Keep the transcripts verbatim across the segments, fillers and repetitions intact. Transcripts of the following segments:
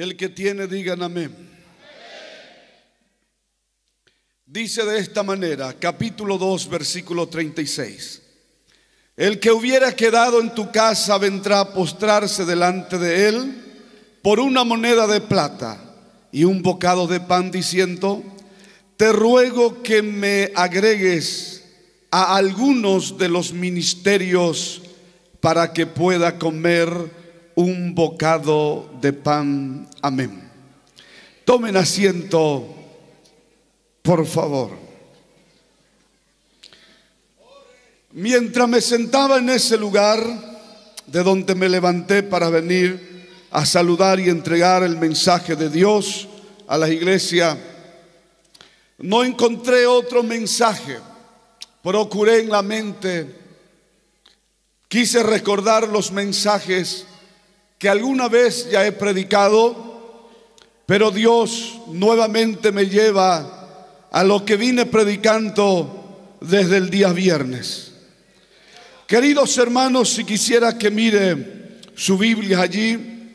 Que el que tiene digan amén. Amén. Dice de esta manera, capítulo dos, versículo treinta y seis. El que hubiera quedado en tu casa vendrá a postrarse delante de él por una moneda de plata y un bocado de pan, diciendo: te ruego que me agregues a algunos de los ministerios para que pueda comer un bocado de pan. Amén. Tomen asiento, por favor. Mientras me sentaba en ese lugar de donde me levanté para venir a saludar y entregar el mensaje de Dios a la iglesia, no encontré otro mensaje. Procuré en la mente, quise recordar los mensajes que alguna vez ya he predicado, pero Dios nuevamente me lleva a lo que vine predicando desde el día viernes. Queridos hermanos, si quisiera que mire su Biblia allí,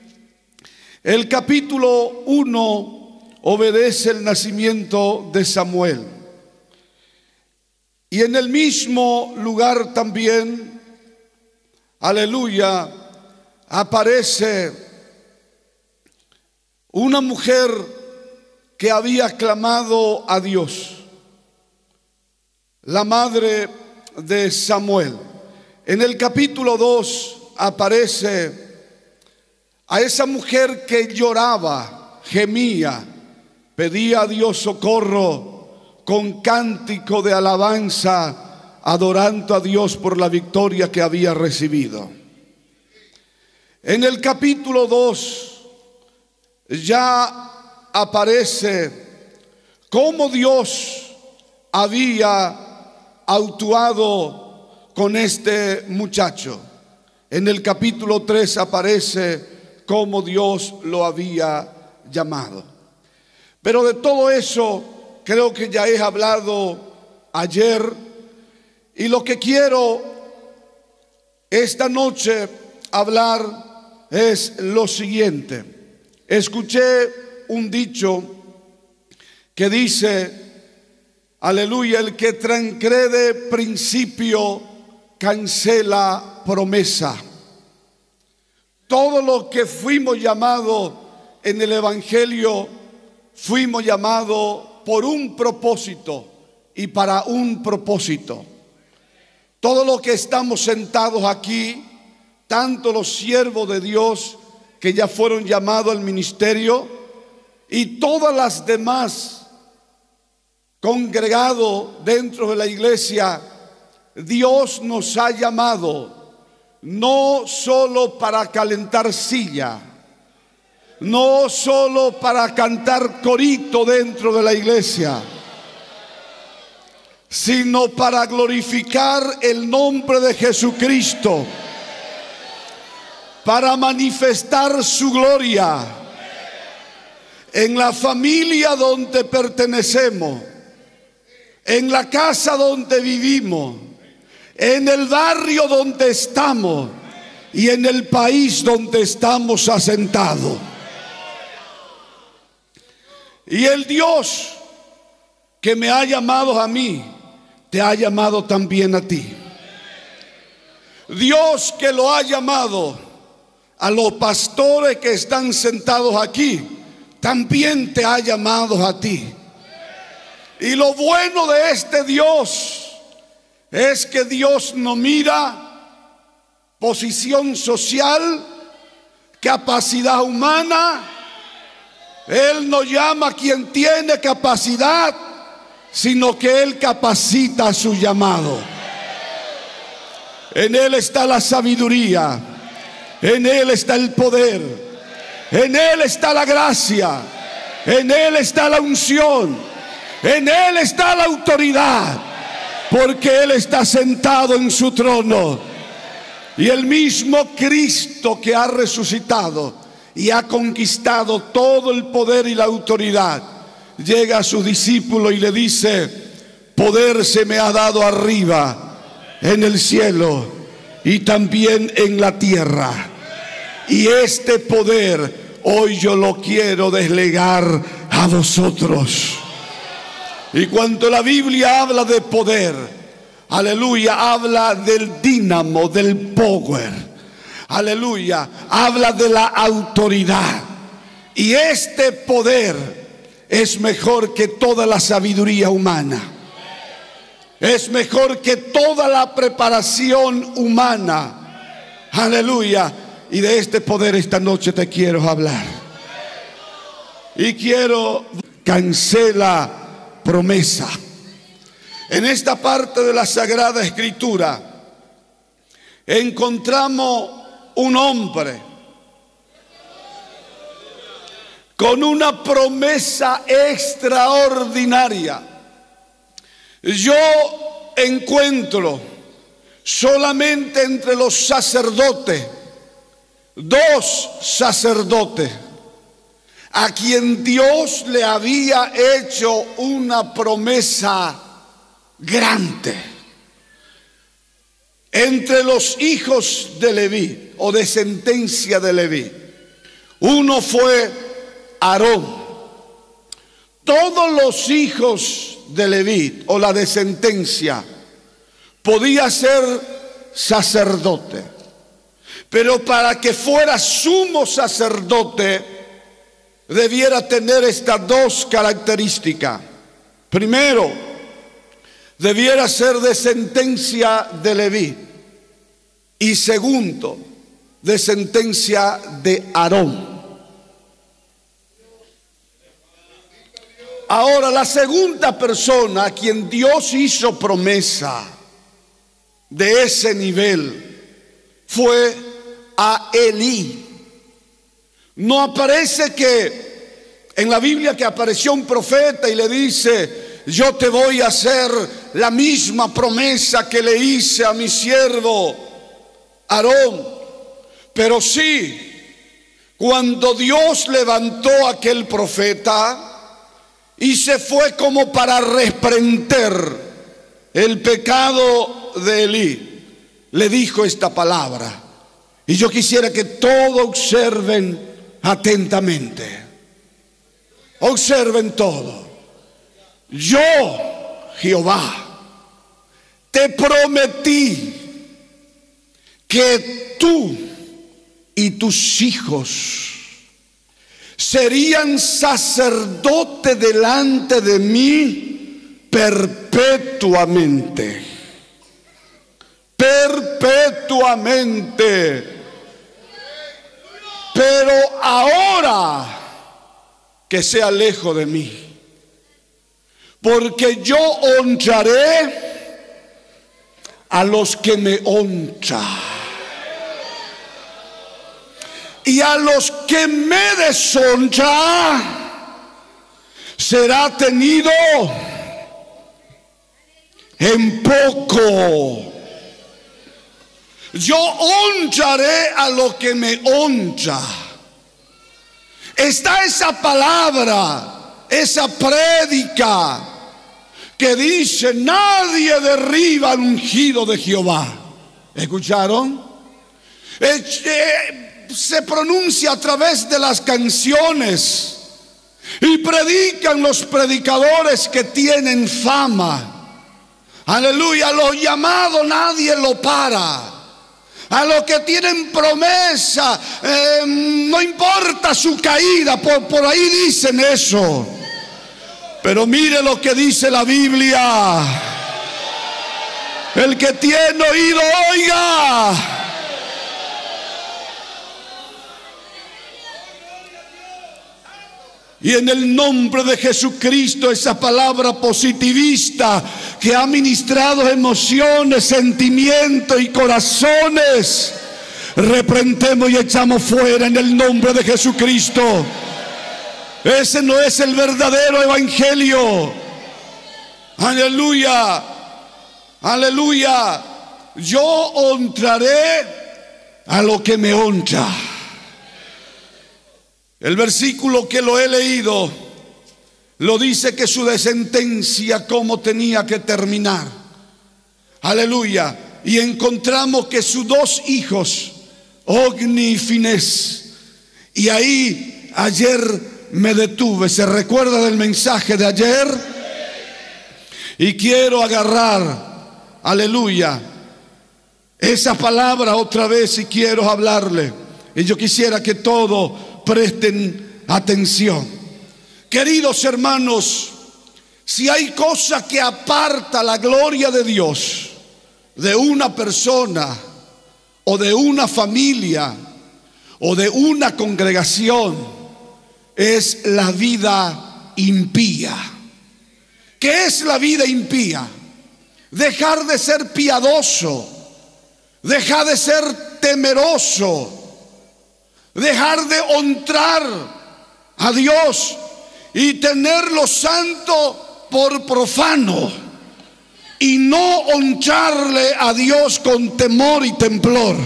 el capítulo uno obedece el nacimiento de Samuel. Y en el mismo lugar también, aleluya, aparece una mujer que había clamado a Dios, la madre de Samuel. En el capítulo dos aparece a esa mujer que lloraba, gemía, pedía a Dios socorro con cántico de alabanza, adorando a Dios por la victoria que había recibido. En el capítulo dos ya aparece cómo Dios había actuado con este muchacho. En el capítulo tres aparece cómo Dios lo había llamado. Pero de todo eso creo que ya he hablado ayer, y lo que quiero esta noche hablar es lo siguiente. Escuché un dicho que dice, aleluya, el que transgrede principio cancela promesa. Todo lo que fuimos llamados en el evangelio, fuimos llamados por un propósito y para un propósito. Todo lo que estamos sentados aquí, tanto los siervos de Dios que ya fueron llamados al ministerio y todas las demás congregados dentro de la iglesia, Dios nos ha llamado no solo para calentar silla, no solo para cantar corito dentro de la iglesia, sino para glorificar el nombre de Jesucristo, para manifestar su gloria en la familia donde pertenecemos, en la casa donde vivimos, en el barrio donde estamos y en el país donde estamos asentados. Y el Dios que me ha llamado a mí, te ha llamado también a ti. Dios que lo ha llamado a los pastores que están sentados aquí, también te ha llamado a ti. Y lo bueno de este Dios es que Dios no mira posición social, capacidad humana. Él no llama a quien tiene capacidad, sino que Él capacita su llamado. En Él está la sabiduría, en Él está el poder, en Él está la gracia, en Él está la unción, en Él está la autoridad, porque Él está sentado en su trono. Y el mismo Cristo que ha resucitado y ha conquistado todo el poder y la autoridad, llega a sus discípulos y le dice: poder se me ha dado arriba en el cielo y también en la tierra. Y este poder hoy yo lo quiero delegar a vosotros. Y cuando la Biblia habla de poder, aleluya, habla del dínamo, del power, aleluya, habla de la autoridad. Y este poder es mejor que toda la sabiduría humana, es mejor que toda la preparación humana, aleluya. Y de este poder esta noche te quiero hablar. Y quiero cancela promesa. En esta parte de la Sagrada Escritura encontramos un hombre con una promesa extraordinaria. Yo encuentro solamente entre los sacerdotes dos sacerdotes a quien Dios le había hecho una promesa grande. Entre los hijos de Leví o descendencia de Leví, uno fue Aarón. Todos los hijos de Leví o la descendencia podía ser sacerdote, pero para que fuera sumo sacerdote debiera tener estas dos características. Primero, debiera ser descendencia de Leví, y segundo, descendencia de Aarón. Ahora, la segunda persona a quien Dios hizo promesa de ese nivel fue a Elí. No aparece que en la Biblia que apareció un profeta y le dice: yo te voy a hacer la misma promesa que le hice a mi siervo Aarón. Pero sí, cuando Dios levantó a aquel profeta y se fue como para reprender el pecado de Elí, le dijo esta palabra. Y yo quisiera que todos observen atentamente. Observen todo. Yo, Jehová, te prometí que tú y tus hijos serían sacerdote delante de mí perpetuamente. Perpetuamente. Pero ahora que sea lejos de mí, porque yo honraré a los que me honran, y a los que me deshonran será tenido en poco. Yo honraré a lo que me honra. Está esa palabra, esa prédica que dice: nadie derriba al ungido de Jehová. ¿Escucharon? Se pronuncia a través de las canciones y predican los predicadores que tienen fama. Aleluya, lo llamado nadie lo para. A los que tienen promesa, eh, no importa su caída, por, por ahí dicen eso. Pero mire lo que dice la Biblia: el que tiene oído, oiga. Y en el nombre de Jesucristo, esa palabra positivista que ha ministrado emociones, sentimientos y corazones, reprendemos y echamos fuera en el nombre de Jesucristo. Ese no es el verdadero evangelio. Aleluya, aleluya. Yo honraré a lo que me honra. El versículo que lo he leído lo dice que su descendencia como tenía que terminar. Aleluya. Y encontramos que sus dos hijos, Ofni y Finees. Y ahí ayer me detuve. ¿Se recuerda del mensaje de ayer? Y quiero agarrar, aleluya, esa palabra otra vez y quiero hablarle. Y yo quisiera que todos presten atención. Queridos hermanos, si hay cosa que aparta la gloria de Dios de una persona o de una familia o de una congregación, es la vida impía. ¿Qué es la vida impía? Dejar de ser piadoso, dejar de ser temeroso, dejar de honrar a Dios y tener lo santo por profano y no honrarle a Dios con temor y temblor.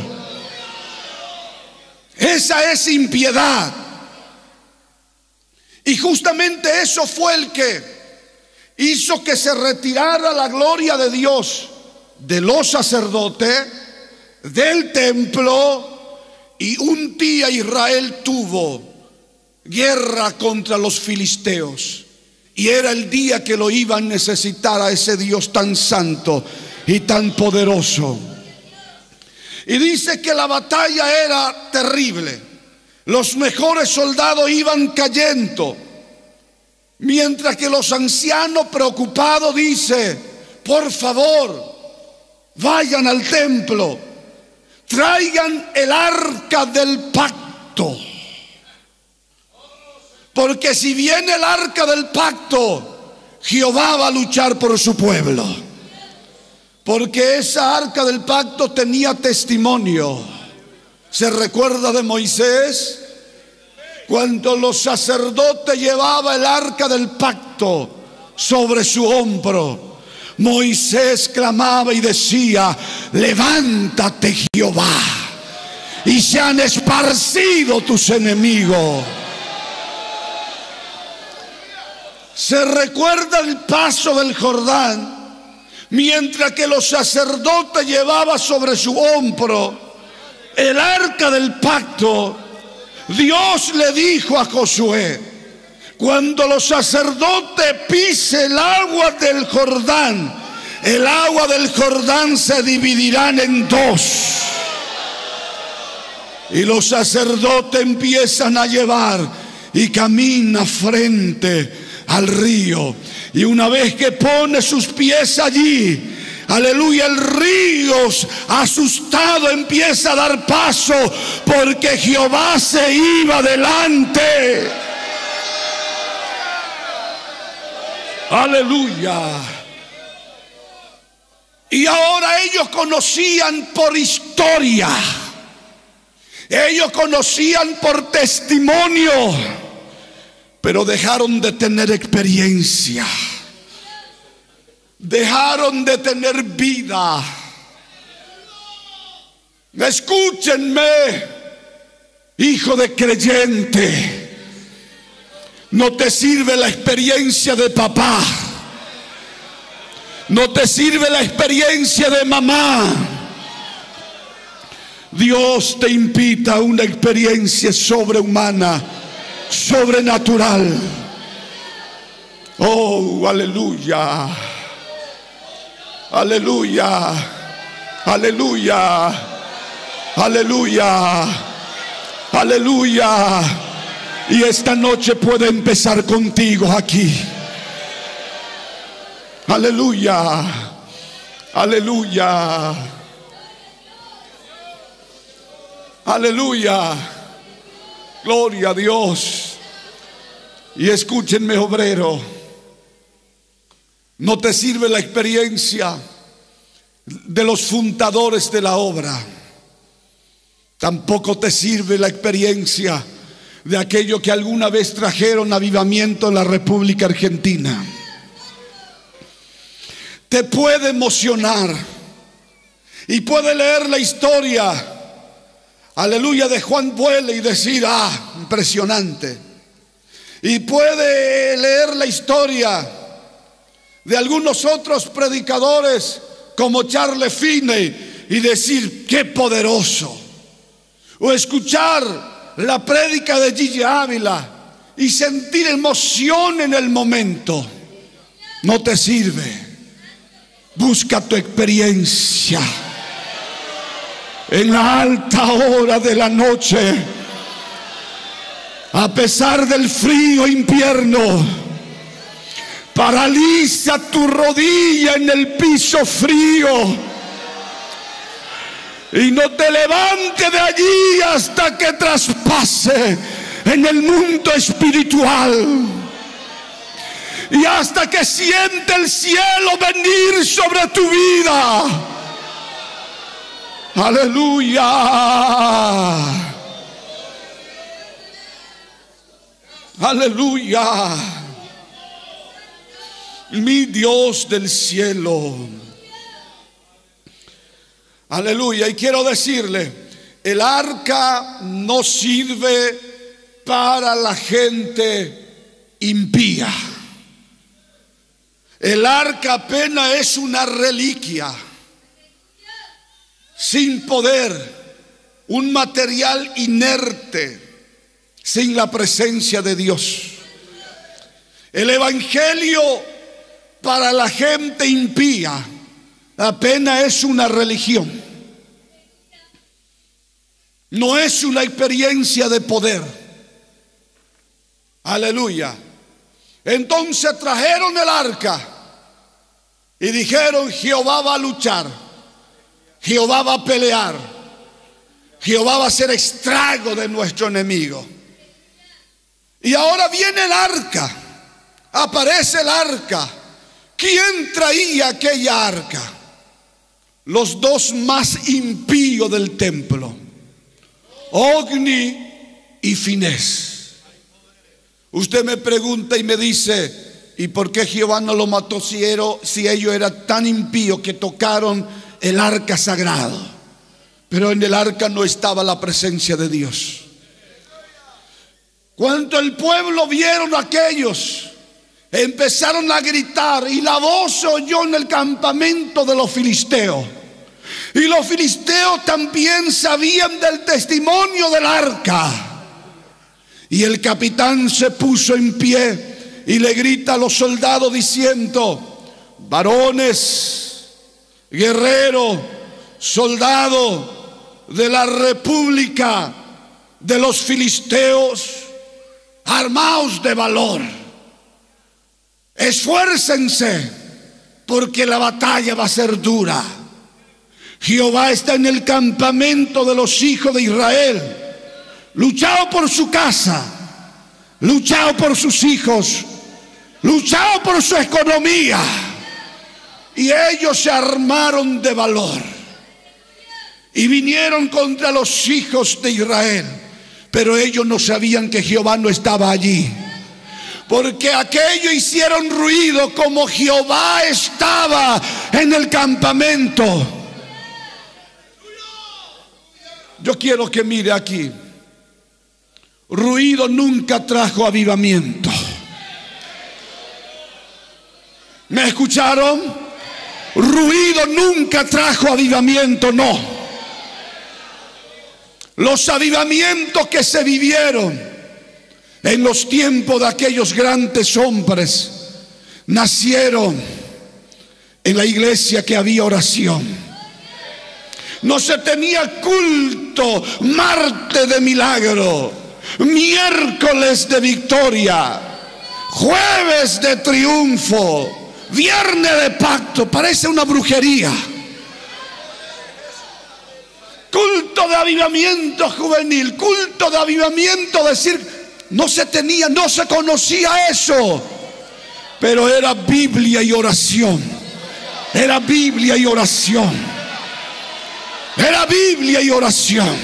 Esa es impiedad. Y justamente eso fue el que hizo que se retirara la gloria de Dios de los sacerdotes, del templo. Y un día Israel tuvo guerra contra los filisteos, y era el día que lo iban a necesitar a ese Dios tan santo y tan poderoso. Y dice que la batalla era terrible. Los mejores soldados iban cayendo, mientras que los ancianos preocupados dicen: por favor, vayan al templo, traigan el arca del pacto, porque si viene el arca del pacto, Jehová va a luchar por su pueblo. Porque esa arca del pacto tenía testimonio. ¿Se recuerda de Moisés? Cuando los sacerdotes llevaba el arca del pacto sobre su hombro, Moisés clamaba y decía: levántate, Jehová, y se han esparcido tus enemigos. Se recuerda el paso del Jordán, mientras que los sacerdotes llevaba sobre su hombro el arca del pacto. Dios le dijo a Josué: cuando los sacerdotes pisen el agua del Jordán, el agua del Jordán se dividirán en dos. Y los sacerdotes empiezan a llevar y camina frente al río. Y una vez que pone sus pies allí, aleluya, el río asustado empieza a dar paso, porque Jehová se iba delante. Aleluya. Y ahora ellos conocían por historia, ellos conocían por testimonio, pero dejaron de tener experiencia, dejaron de tener vida. Escúchenme, hijo de creyente, no te sirve la experiencia de papá, no te sirve la experiencia de mamá. Dios te invita a una experiencia sobrehumana, sobrenatural. Oh, aleluya, aleluya, aleluya, aleluya, aleluya. Y esta noche puede empezar contigo aquí. Aleluya, aleluya, aleluya. Gloria a Dios. Y escúchenme, obrero, no te sirve la experiencia de los fundadores de la obra, tampoco te sirve la experiencia de aquello que alguna vez trajeron avivamiento en la República Argentina. Te puede emocionar y puede leer la historia, aleluya, de Juan Buele y decir: ah, impresionante. Y puede leer la historia de algunos otros predicadores como Charles Finney y decir: qué poderoso. O escuchar la prédica de Gigi Ávila y sentir emoción en el momento, no te sirve. Busca tu experiencia. En la alta hora de la noche, a pesar del frío invierno, paraliza tu rodilla en el piso frío y no te levantes de allí hasta que traspase en el mundo espiritual. Y hasta que siente el cielo venir sobre tu vida. Aleluya. Aleluya. Mi Dios del cielo. Aleluya. Y quiero decirle, el arca no sirve para la gente impía. El arca apenas es una reliquia, sin poder, un material inerte, sin la presencia de Dios. El evangelio para la gente impía apenas es una religión, no es una experiencia de poder. Aleluya. Entonces trajeron el arca y dijeron: Jehová va a luchar, Jehová va a pelear, Jehová va a hacer estrago de nuestro enemigo. Y ahora viene el arca, aparece el arca. ¿Quién traía aquella arca? Los dos más impíos del templo, Ofni y Finees. Usted me pregunta y me dice: ¿y por qué Jehová no lo mató si, era, si ellos eran tan impíos que tocaron el arca sagrado? Pero en el arca no estaba la presencia de Dios. Cuando el pueblo vieron a aquellos, empezaron a gritar, y la voz se oyó en el campamento de los filisteos. Y los filisteos también sabían del testimonio del arca. Y el capitán se puso en pie y le grita a los soldados diciendo: varones, guerreros, soldados de la república de los filisteos, armaos de valor, esfuércense, porque la batalla va a ser dura. Jehová está en el campamento de los hijos de Israel. Luchado por su casa, luchado por sus hijos, luchado por su economía. Y ellos se armaron de valor y vinieron contra los hijos de Israel. Pero ellos no sabían que Jehová no estaba allí, porque aquellos hicieron ruido como Jehová estaba en el campamento. Yo quiero que mire aquí. Ruido nunca trajo avivamiento. ¿Me escucharon? Ruido nunca trajo avivamiento, no. Los avivamientos que se vivieron en los tiempos de aquellos grandes hombres nacieron en la iglesia que había oración. No se tenía culto martes de milagro, miércoles de victoria, jueves de triunfo, viernes de pacto. Parece una brujería. Culto de avivamiento juvenil, culto de avivamiento, decir, no se tenía, no se conocía eso. Pero era Biblia y oración. Era Biblia y oración. Era Biblia y oración.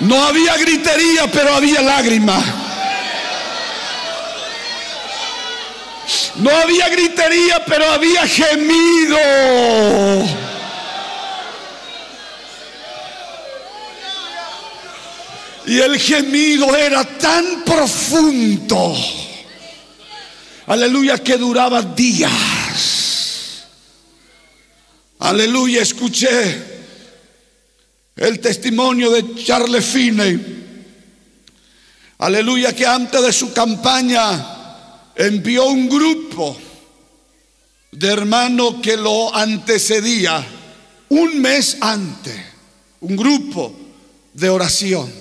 No había gritería, pero había lágrimas. No había gritería, pero había gemido. Y el gemido era tan profundo, aleluya, que duraba días. Aleluya, escuché el testimonio de Charles Finney. Aleluya, que antes de su campaña envió un grupo de hermanos que lo antecedía un mes antes, un grupo de oración,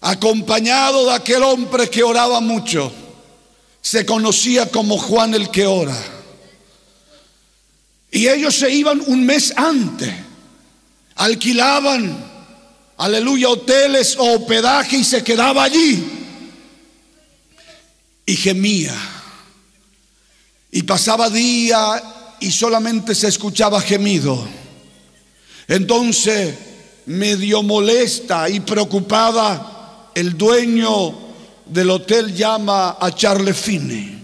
acompañado de aquel hombre que oraba mucho, se conocía como Juan el que ora. Y ellos se iban un mes antes, alquilaban, aleluya, hoteles o hospedaje, y se quedaba allí y gemía, y pasaba día y solamente se escuchaba gemido. Entonces, medio molesta y preocupada, el dueño del hotel llama a Charles Finney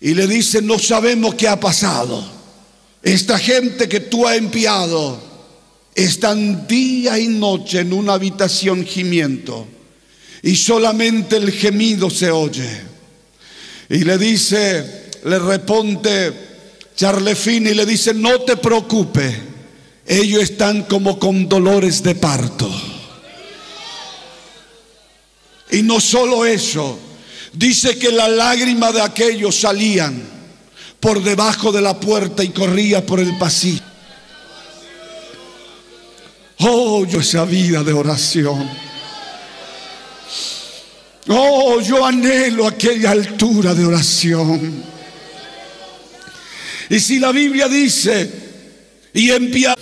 y le dice: no sabemos qué ha pasado, esta gente que tú has enviado están día y noche en una habitación gimiendo, y solamente el gemido se oye. Y le dice, le responde Charles Finney y le dice: no te preocupes, ellos están como con dolores de parto. Y no solo eso, dice que las lágrimas de aquellos salían por debajo de la puerta y corría por el pasillo. Oh, yo esa vida de oración. Oh, yo anhelo aquella altura de oración. Y si la Biblia dice, y envía,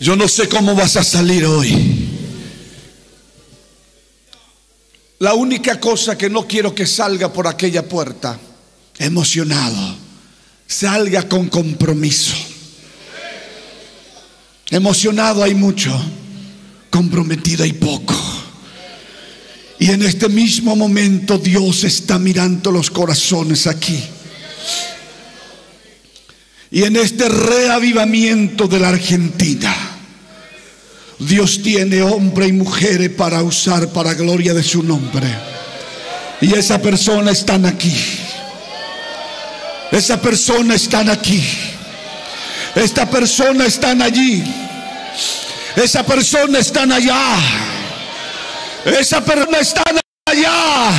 yo no sé cómo vas a salir hoy. La única cosa que no quiero que salga por aquella puerta emocionado, salga con compromiso. Emocionado hay mucho, comprometido hay poco. Y en este mismo momento Dios está mirando los corazones aquí. Y en este reavivamiento de la Argentina, Dios tiene hombres y mujeres para usar para gloria de su nombre. Y esa persona están aquí. Esa persona están aquí. Esta persona están allí. Esa persona están allá. Esa persona están allá.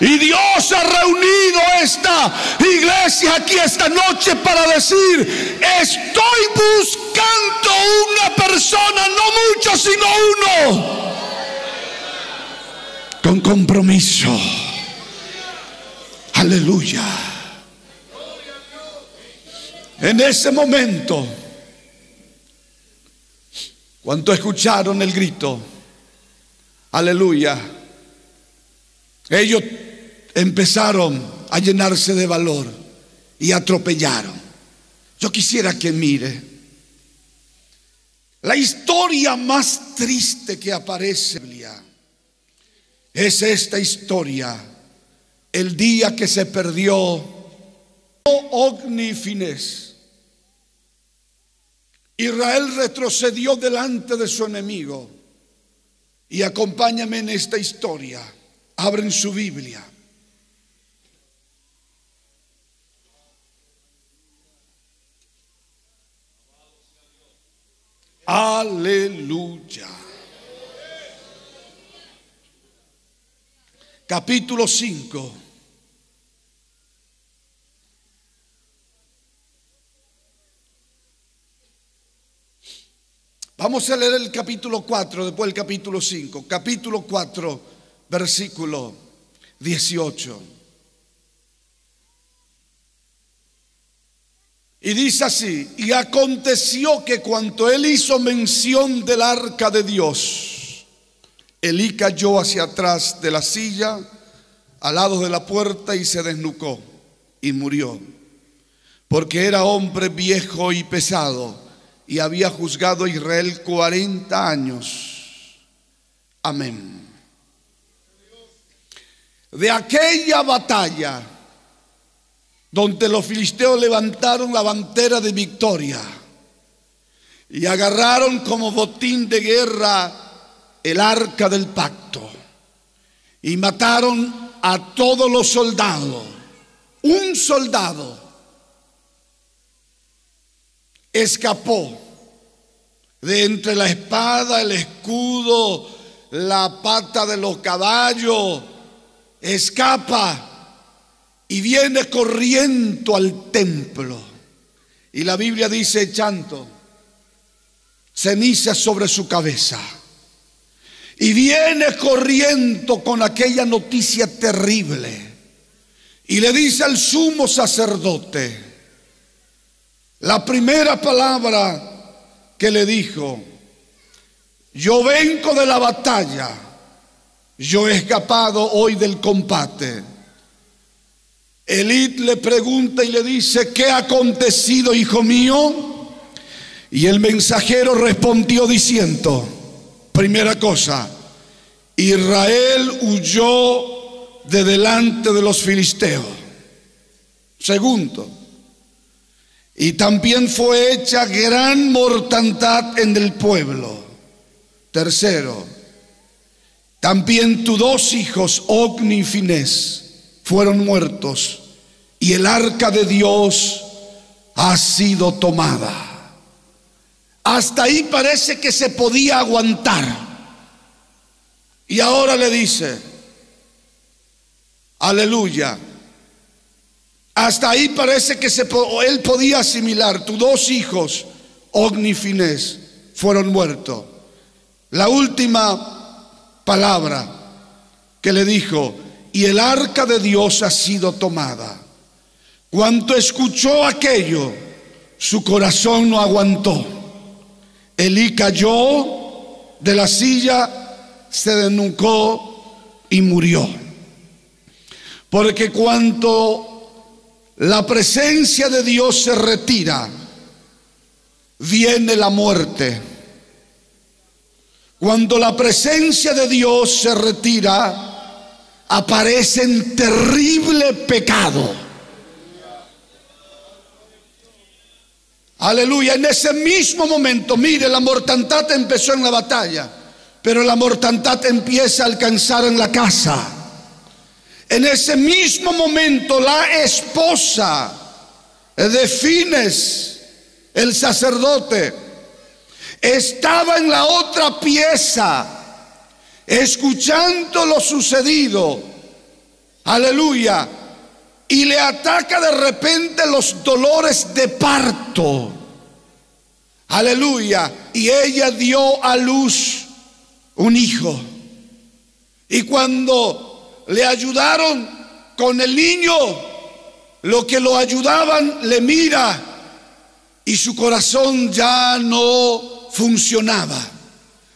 Y Dios ha reunido esta iglesia aquí esta noche para decir: estoy buscando una persona, no mucho, sino uno, con compromiso. Aleluya. En ese momento, cuando escucharon el grito, aleluya, ellos empezaron a llenarse de valor y atropellaron. Yo quisiera que mire la historia más triste que aparece en la Biblia. Es esta historia, el día que se perdió Ofni Finees. Israel retrocedió delante de su enemigo. Y acompáñame en esta historia. Abren su Biblia. Aleluya. Capítulo cinco. Vamos a leer el capítulo cuatro, después el capítulo cinco. Capítulo cuatro, versículo dieciocho. Y dice así: y aconteció que cuando él hizo mención del arca de Dios, Elí cayó hacia atrás de la silla, al lado de la puerta, y se desnucó y murió, porque era hombre viejo y pesado, y había juzgado a Israel cuarenta años. Amén. De aquella batalla donde los filisteos levantaron la bandera de victoria y agarraron como botín de guerra el arca del pacto y mataron a todos los soldados, un soldado escapó de entre la espada, el escudo, la pata de los caballos, escapa y viene corriendo al templo. Y la Biblia dice echando cenizas sobre su cabeza. Y viene corriendo con aquella noticia terrible. Y le dice al sumo sacerdote, la primera palabra que le dijo, yo vengo de la batalla, yo he escapado hoy del combate. Elí le pregunta y le dice, ¿qué ha acontecido, hijo mío? Y el mensajero respondió diciendo, primera cosa, Israel huyó de delante de los filisteos. Segundo, y también fue hecha gran mortandad en el pueblo. Tercero, también tus dos hijos, Ofni y Finees, fueron muertos, y el arca de Dios ha sido tomada. Hasta ahí parece que se podía aguantar. Y ahora le dice, aleluya, hasta ahí parece que se, él podía asimilar, tus dos hijos, Ofni y Finees, fueron muertos. La última palabra que le dijo, y el arca de Dios ha sido tomada. Cuando escuchó aquello, su corazón no aguantó. Elí cayó de la silla, se desnucó y murió. Porque cuando la presencia de Dios se retira, viene la muerte. Cuando la presencia de Dios se retira, aparecen terrible pecado. Aleluya, en ese mismo momento, mire, la mortandad empezó en la batalla, pero la mortandad empieza a alcanzar en la casa. En ese mismo momento, la esposa de Finees, el sacerdote, estaba en la otra pieza, escuchando lo sucedido. Aleluya. Y le ataca de repente los dolores de parto. Aleluya. Y ella dio a luz un hijo. Y cuando le ayudaron con el niño, lo que lo ayudaban le mira y su corazón ya no funcionaba,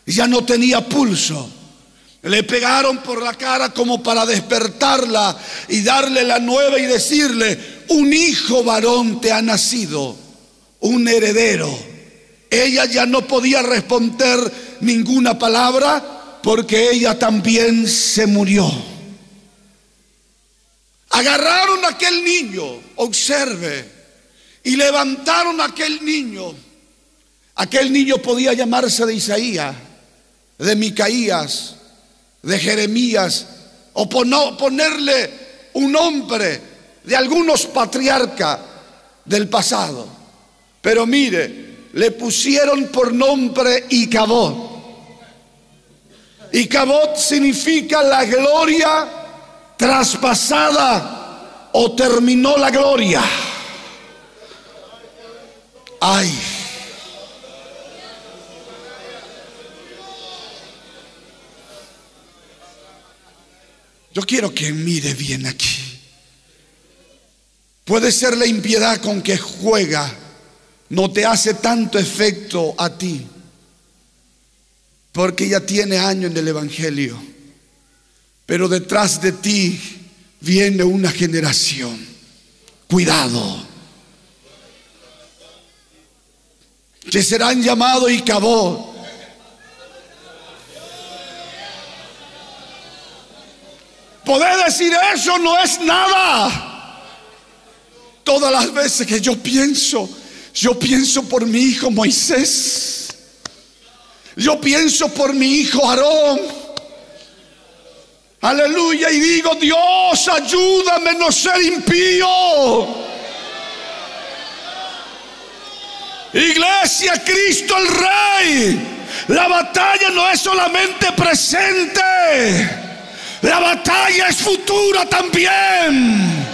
ya no tenía pulso. Le pegaron por la cara como para despertarla y darle la nueva y decirle, un hijo varón te ha nacido, un heredero. Ella ya no podía responder ninguna palabra porque ella también se murió. Agarraron a aquel niño, observe, y levantaron a aquel niño. Aquel niño podía llamarse de Isaías, de Micaías, de Jeremías, o ponerle un nombre de algunos patriarcas del pasado. Pero mire, le pusieron por nombre Icabod. Icabod significa la gloria traspasada o terminó la gloria. Ay, yo quiero que mire bien aquí. Puede ser la impiedad con que juega, no te hace tanto efecto a ti, porque ya tiene años en el Evangelio, pero detrás de ti viene una generación. Cuidado, que serán llamados Icabod, poder decir eso no es nada. Todas las veces que yo pienso, yo pienso por mi hijo Moisés, yo pienso por mi hijo Aarón, aleluya, y digo: Dios, ayúdame a no ser impío. Iglesia, Cristo el Rey, la batalla no es solamente presente, la batalla es futura también.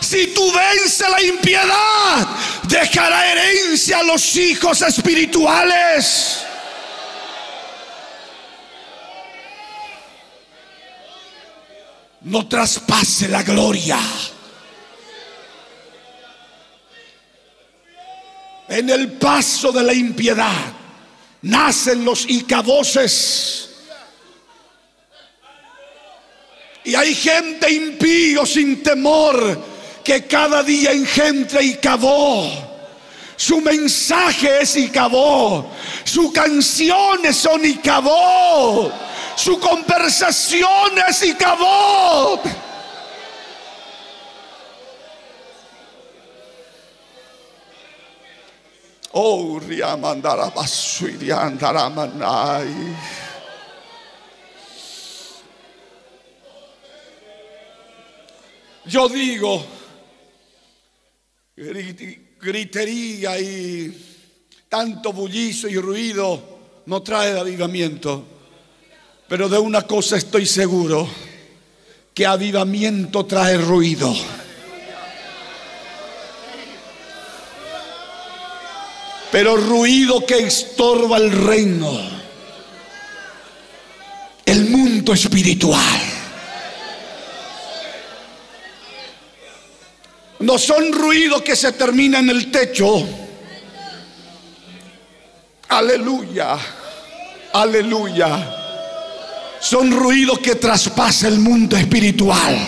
Si tú vences la impiedad, dejará herencia a los hijos espirituales. No traspase la gloria. En el paso de la impiedad nacen los icaboces. Y hay gente impío sin temor que cada día engendra Icabod. Su mensaje es Icabod, sus canciones son Icabod, su conversación es Icabod. Oh, riamandarabazuiriandaramanay. Yo digo, gritería y tanto bullicio y ruido no trae avivamiento, pero de una cosa estoy seguro, que avivamiento trae ruido. Pero ruido que estorba el reino, el mundo espiritual. No son ruidos que se terminan en el techo. Aleluya, aleluya. Son ruidos que traspasa el mundo espiritual.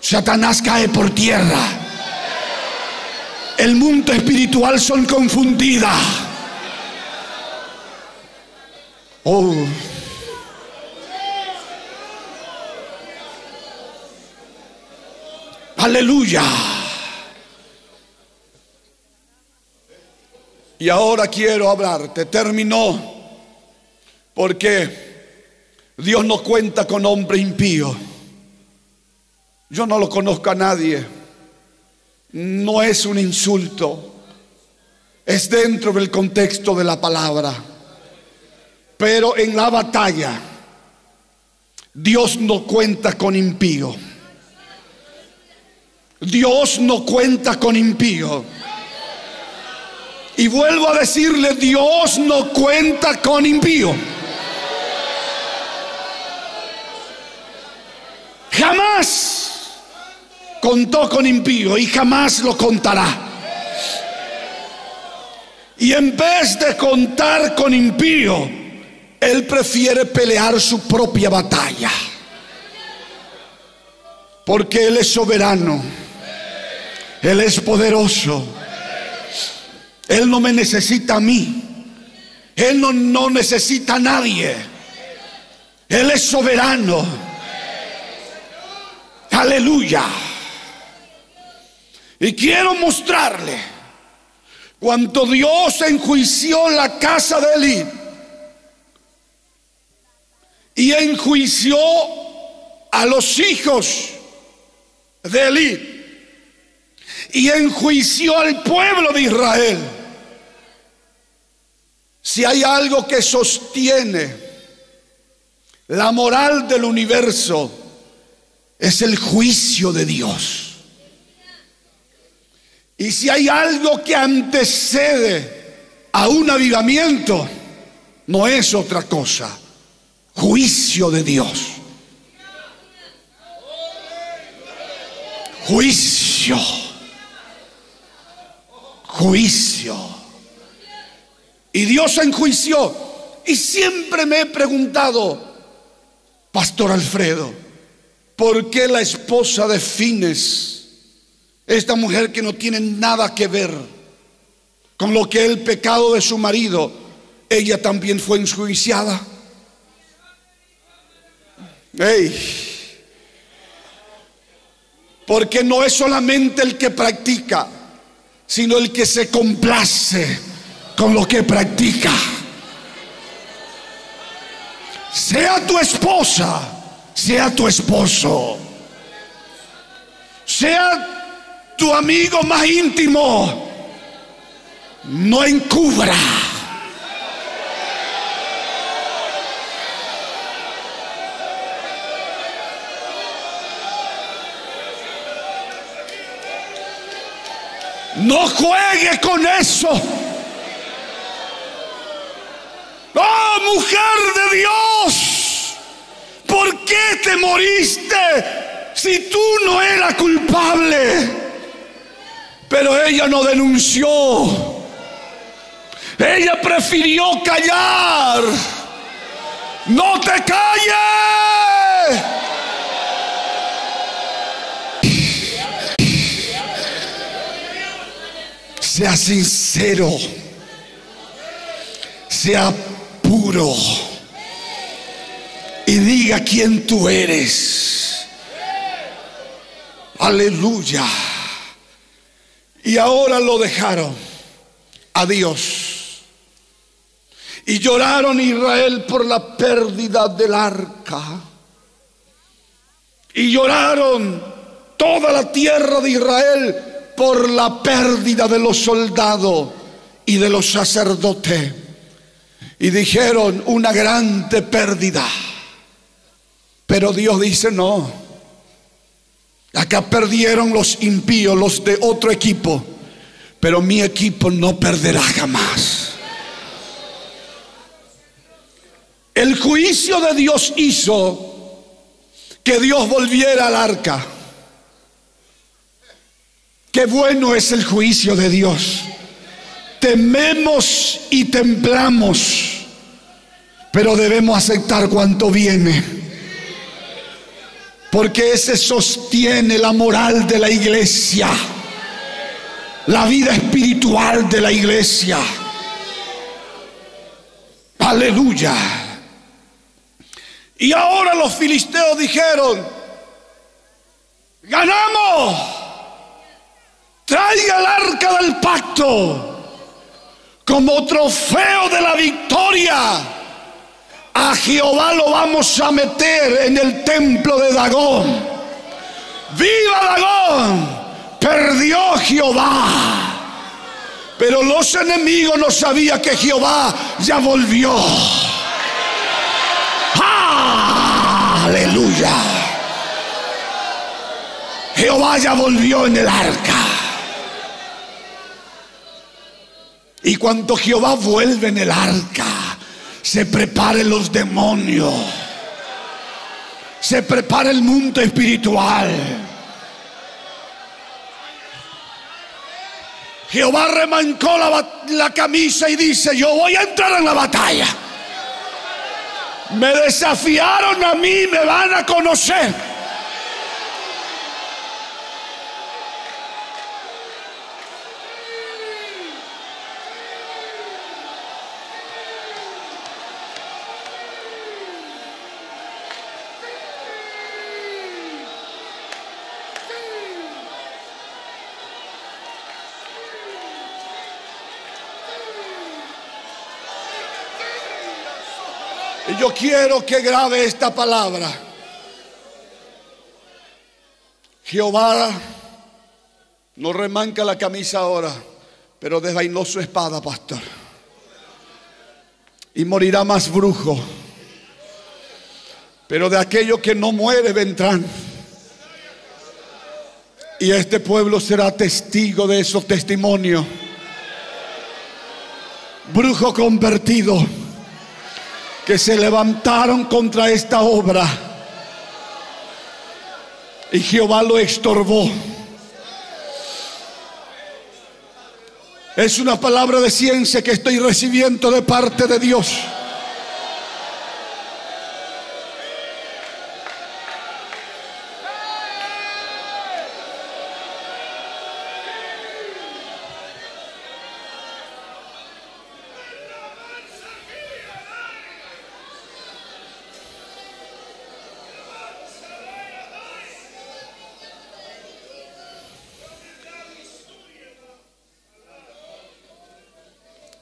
Satanás cae por tierra. El mundo espiritual son confundidas. Oh, aleluya. Y ahora quiero hablarte. Terminó. Porque Dios no cuenta con hombre impío. Yo no lo conozco a nadie. No es un insulto. Es dentro del contexto de la palabra. Pero en la batalla, Dios no cuenta con impío. Dios no cuenta con impío. Y vuelvo a decirle: Dios no cuenta con impío. Jamás contó con impío y jamás lo contará. Y en vez de contar con impío, Él prefiere pelear su propia batalla, porque Él es soberano. Él es poderoso. Él no me necesita a mí. Él no, no necesita a nadie. Él es soberano. Aleluya. Y quiero mostrarle cuanto Dios enjuició la casa de Elí y enjuició a los hijos de Elí y enjuició al pueblo de Israel. Si hay algo que sostiene la moral del universo, es el juicio de Dios. Y si hay algo que antecede a un avivamiento, no es otra cosa: juicio de Dios. Juicio. Juicio. Y Dios enjuició. Y siempre me he preguntado, Pastor Alfredo, ¿por qué la esposa de Finees, esta mujer que no tiene nada que ver con lo que es el pecado de su marido, ella también fue enjuiciada? Hey. Porque no es solamente el que practica, sino el que se complace con lo que practica. Sea tu esposa, sea tu esposo, sea tu amigo más íntimo, no encubra. No juegue con eso. Oh, mujer de Dios, ¿por qué te moriste si tú no eras culpable? Pero ella no denunció. Ella prefirió callar. No te calles. Sea sincero, sea puro y diga quién tú eres. Aleluya. Y ahora lo dejaron a Dios y lloraron Israel por la pérdida del arca, y lloraron toda la tierra de Israel por la pérdida de los soldados y de los sacerdotes. Y dijeron, una grande pérdida. Pero Dios dice, no. Acá perdieron los impíos, los de otro equipo, pero mi equipo no perderá jamás. El juicio de Dios hizo que Dios volviera al arca. Qué bueno es el juicio de Dios. Tememos y temblamos, pero debemos aceptar cuanto viene, porque ese sostiene la moral de la iglesia, la vida espiritual de la iglesia. Aleluya. Y ahora los filisteos dijeron, ganamos. Traiga el arca del pacto como trofeo de la victoria. A Jehová lo vamos a meter en el templo de Dagón. ¡Viva Dagón! Perdió Jehová. Pero los enemigos no sabían que Jehová ya volvió. ¡Aleluya! Jehová ya volvió en el arca. Y cuando Jehová vuelve en el arca, se preparan los demonios, se prepara el mundo espiritual. Jehová remangó la, la camisa y dice, yo voy a entrar en la batalla. Me desafiaron a mí, me van a conocer. Yo quiero que grabe esta palabra. Jehová no remanca la camisa ahora, pero desvainó su espada, pastor. Y morirá más brujo. Pero de aquellos que no muere vendrán. Y este pueblo será testigo de esos testimonios. Brujo convertido, que se levantaron contra esta obra, y Jehová lo estorbó. Es una palabra de ciencia que estoy recibiendo de parte de Dios.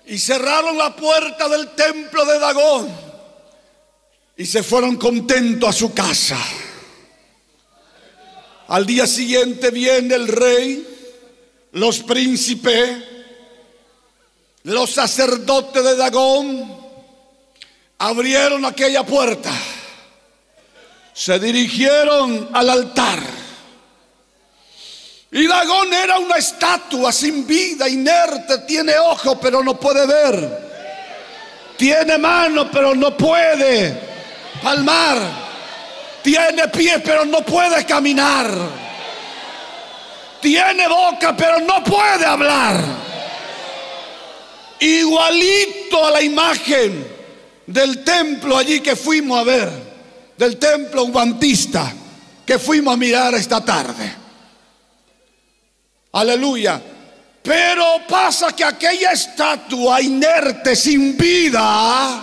Y cerraron la puerta del templo de Dagón y se fueron contentos a su casa. Al día siguiente viene el rey, los príncipes, los sacerdotes de Dagón, abrieron aquella puerta, se dirigieron al altar. Y Dagón era una estatua sin vida, inerte, tiene ojo pero no puede ver, tiene mano pero no puede palmar, tiene pie pero no puede caminar, tiene boca pero no puede hablar. Igualito a la imagen del templo allí que fuimos a ver, del templo adventista que fuimos a mirar esta tarde. Aleluya. Pero pasa que aquella estatua inerte, sin vida,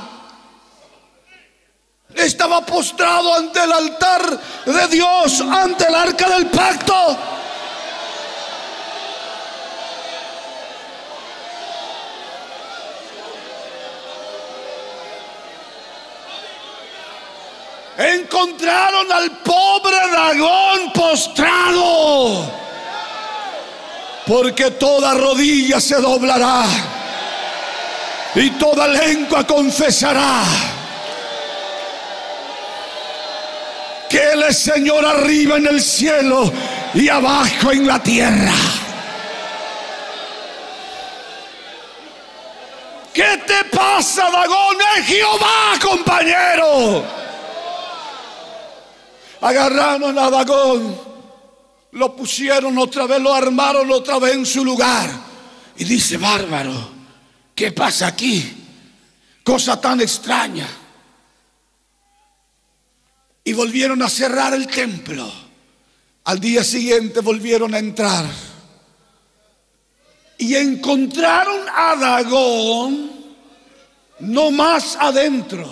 estaba postrado ante el altar de Dios, ante el arca del pacto. Encontraron al pobre Dagón postrado, porque toda rodilla se doblará y toda lengua confesará que Él es Señor arriba en el cielo y abajo en la tierra. ¿Qué te pasa, Dagón? Es Jehová, compañero. Agarraron a Dagón, lo pusieron otra vez, lo armaron otra vez en su lugar. Y dice: bárbaro, ¿qué pasa aquí? Cosa tan extraña. Y volvieron a cerrar el templo. Al día siguiente volvieron a entrar y encontraron a Dagón no más adentro,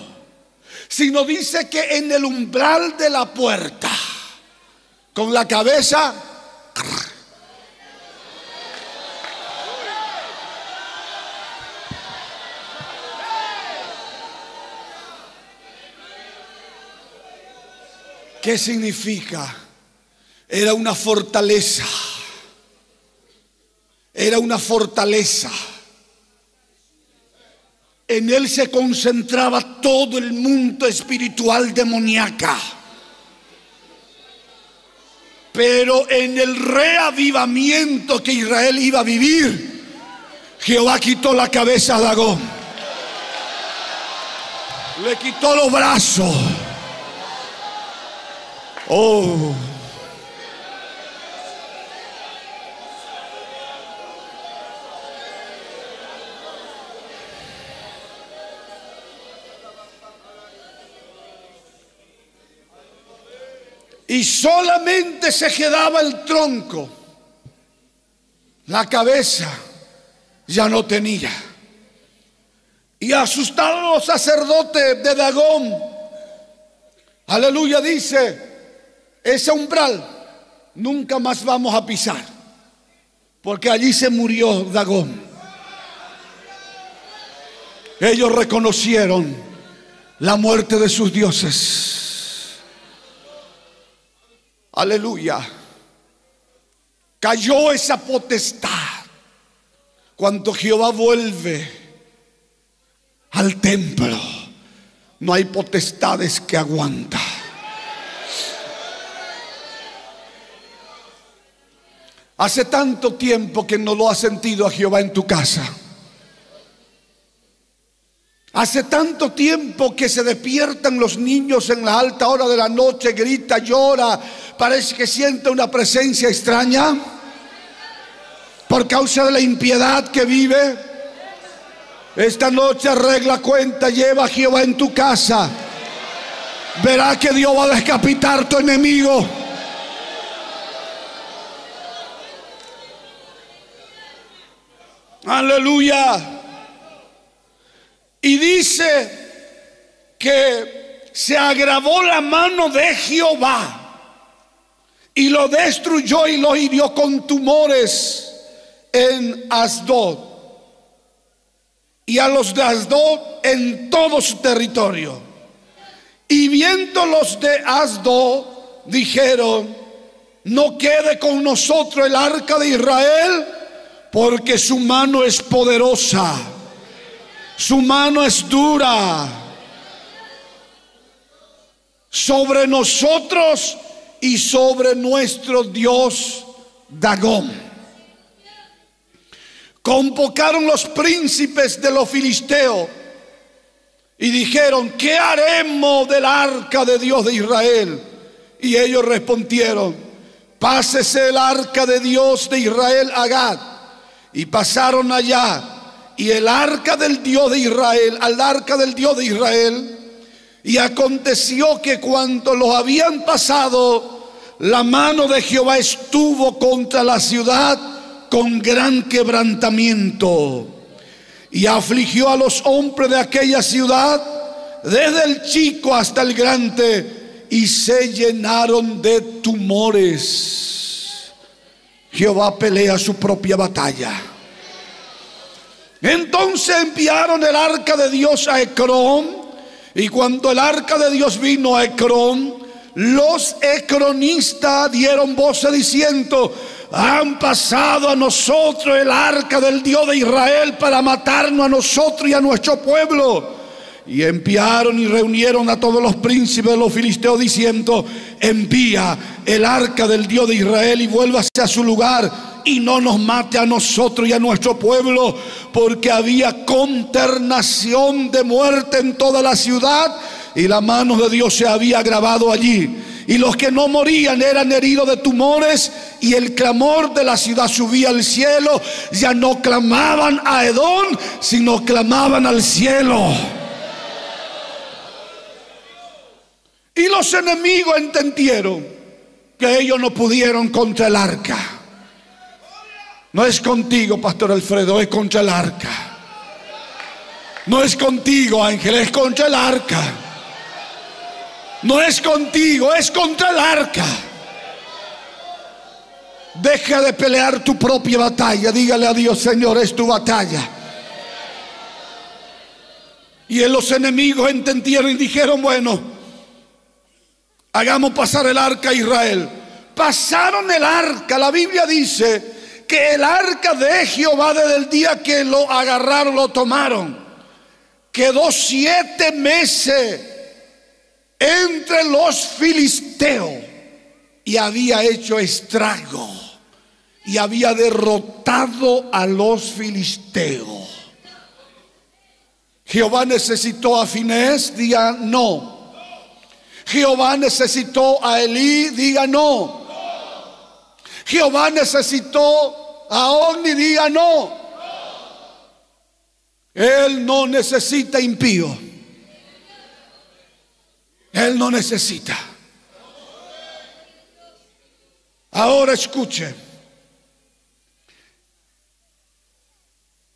sino dice que en el umbral de la puerta, con la cabeza ¿qué significa? Era una fortaleza, era una fortaleza. En él se concentraba todo el mundo espiritual demoníaca. Pero en el reavivamiento que Israel iba a vivir, Jehová quitó la cabeza a Dagón, le quitó los brazos. Oh, y solamente se quedaba el tronco, la cabeza ya no tenía. Y asustaron los sacerdotes de Dagón. Aleluya, dice: ese umbral nunca más vamos a pisar, porque allí se murió Dagón. Ellos reconocieron la muerte de sus dioses. Aleluya. Cayó esa potestad. Cuando Jehová vuelve al templo, no hay potestades que aguanta. Hace tanto tiempo que no lo has sentido a Jehová en tu casa. Hace tanto tiempo que se despiertan los niños en la alta hora de la noche, grita, llora, parece que siente una presencia extraña. por causa de la impiedad que vive. Esta noche arregla cuenta, lleva a Jehová en tu casa. Verá que Dios va a decapitar a tu enemigo. Aleluya. Y dice que se agravó la mano de Jehová y lo destruyó y lo hirió con tumores en Asdod y a los de Asdod en todo su territorio. Y viendo los de Asdod dijeron: no quede con nosotros el arca de Israel, porque su mano es poderosa, su mano es dura sobre nosotros y sobre nuestro dios Dagón. Convocaron los príncipes de los filisteos y dijeron: ¿qué haremos del arca de Dios de Israel? Y ellos respondieron: pásese el arca de Dios de Israel a Gad. Y pasaron allá, y el arca del Dios de Israel, al arca del Dios de Israel. Y aconteció que cuando los habían pasado, la mano de Jehová estuvo contra la ciudad con gran quebrantamiento, y afligió a los hombres de aquella ciudad, desde el chico hasta el grande, y se llenaron de tumores. Jehová pelea su propia batalla. Entonces enviaron el arca de Dios a Ecrón. Y cuando el arca de Dios vino a Ecrón, los ecronistas dieron voces diciendo: han pasado a nosotros el arca del Dios de Israel para matarnos a nosotros y a nuestro pueblo. Y enviaron y reunieron a todos los príncipes de los filisteos diciendo: envía el arca del Dios de Israel y vuélvase a su lugar, y no nos mate a nosotros y a nuestro pueblo, porque había conternación de muerte en toda la ciudad, y la mano de Dios se había agravado allí, y los que no morían eran heridos de tumores, y el clamor de la ciudad subía al cielo. Ya no clamaban a Edom, sino clamaban al cielo. Y los enemigos entendieron que ellos no pudieron contra el arca. No es contigo, Pastor Alfredo, es contra el arca. No es contigo, Ángel, es contra el arca. No es contigo, es contra el arca. Deja de pelear tu propia batalla. Dígale a Dios: Señor, es tu batalla. Y en los enemigos entendieron y dijeron: bueno, hagamos pasar el arca a Israel. Pasaron el arca. La Biblia dice que el arca de Jehová, desde el día que lo agarraron, lo tomaron, quedó siete meses entre los filisteos, y había hecho estrago y había derrotado a los filisteos. Jehová necesitó a Finees, diga no. Jehová necesitó a Elí, diga no. Jehová necesitó a Ofni, diga no. Él no necesita impío. Él no necesita. Ahora escuche.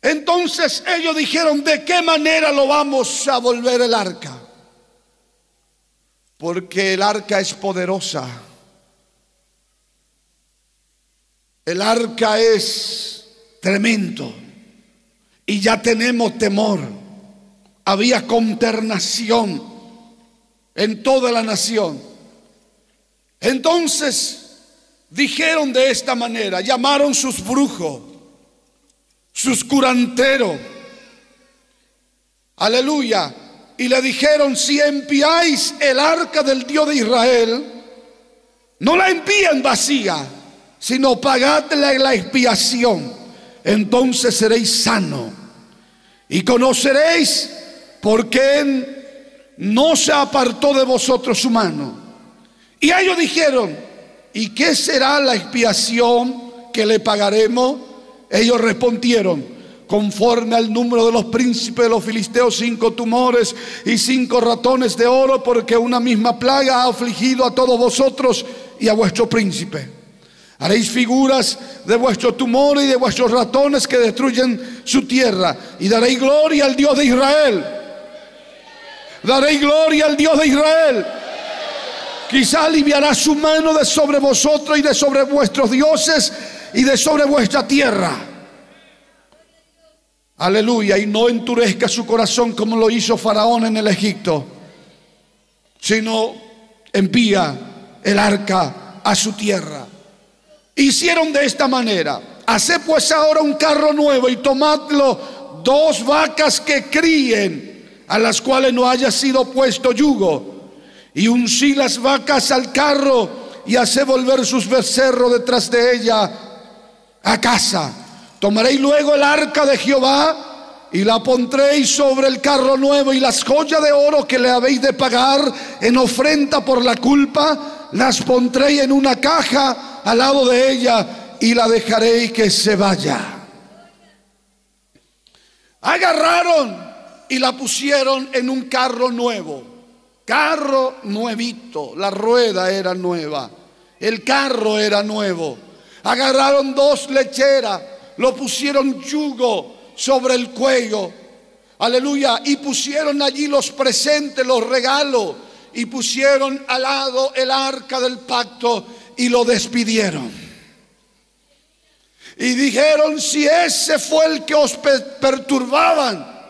Entonces ellos dijeron: ¿de qué manera lo vamos a volver el arca? Porque el arca es poderosa. El arca es tremendo, y ya tenemos temor. Había conternación en toda la nación. Entonces dijeron de esta manera, llamaron sus brujos, sus curanteros, aleluya, y le dijeron: si enviáis el arca del Dios de Israel, no la envíen vacía, sino pagad la, la expiación. Entonces seréis sanos y conoceréis porque no se apartó de vosotros su mano. Y ellos dijeron: ¿y qué será la expiación que le pagaremos? Ellos respondieron: conforme al número de los príncipes de los filisteos, cinco tumores y cinco ratones de oro, porque una misma plaga ha afligido a todos vosotros y a vuestro príncipe. Haréis figuras de vuestros tumores y de vuestros ratones que destruyen su tierra, y daréis gloria al Dios de Israel. Daréis gloria al Dios de Israel. Quizá aliviará su mano de sobre vosotros y de sobre vuestros dioses y de sobre vuestra tierra. Aleluya. Y no endurezca su corazón como lo hizo Faraón en el Egipto, sino envía el arca a su tierra. Hicieron de esta manera: haced pues ahora un carro nuevo y tomadlo, dos vacas que críen, a las cuales no haya sido puesto yugo, y uncí las vacas al carro y haced volver sus becerros detrás de ella a casa. Tomaréis luego el arca de Jehová y la pondréis sobre el carro nuevo, y las joyas de oro que le habéis de pagar en ofrenda por la culpa, las pondréis en una caja al lado de ella y la dejaréis que se vaya. Agarraron y la pusieron en un carro nuevo, carro nuevito, la rueda era nueva, el carro era nuevo. Agarraron dos lecheras, lo pusieron yugo sobre el cuello. Aleluya. Y pusieron allí los presentes, los regalos, y pusieron al lado el arca del pacto, y lo despidieron. Y dijeron: si ese fue el que os perturbaban,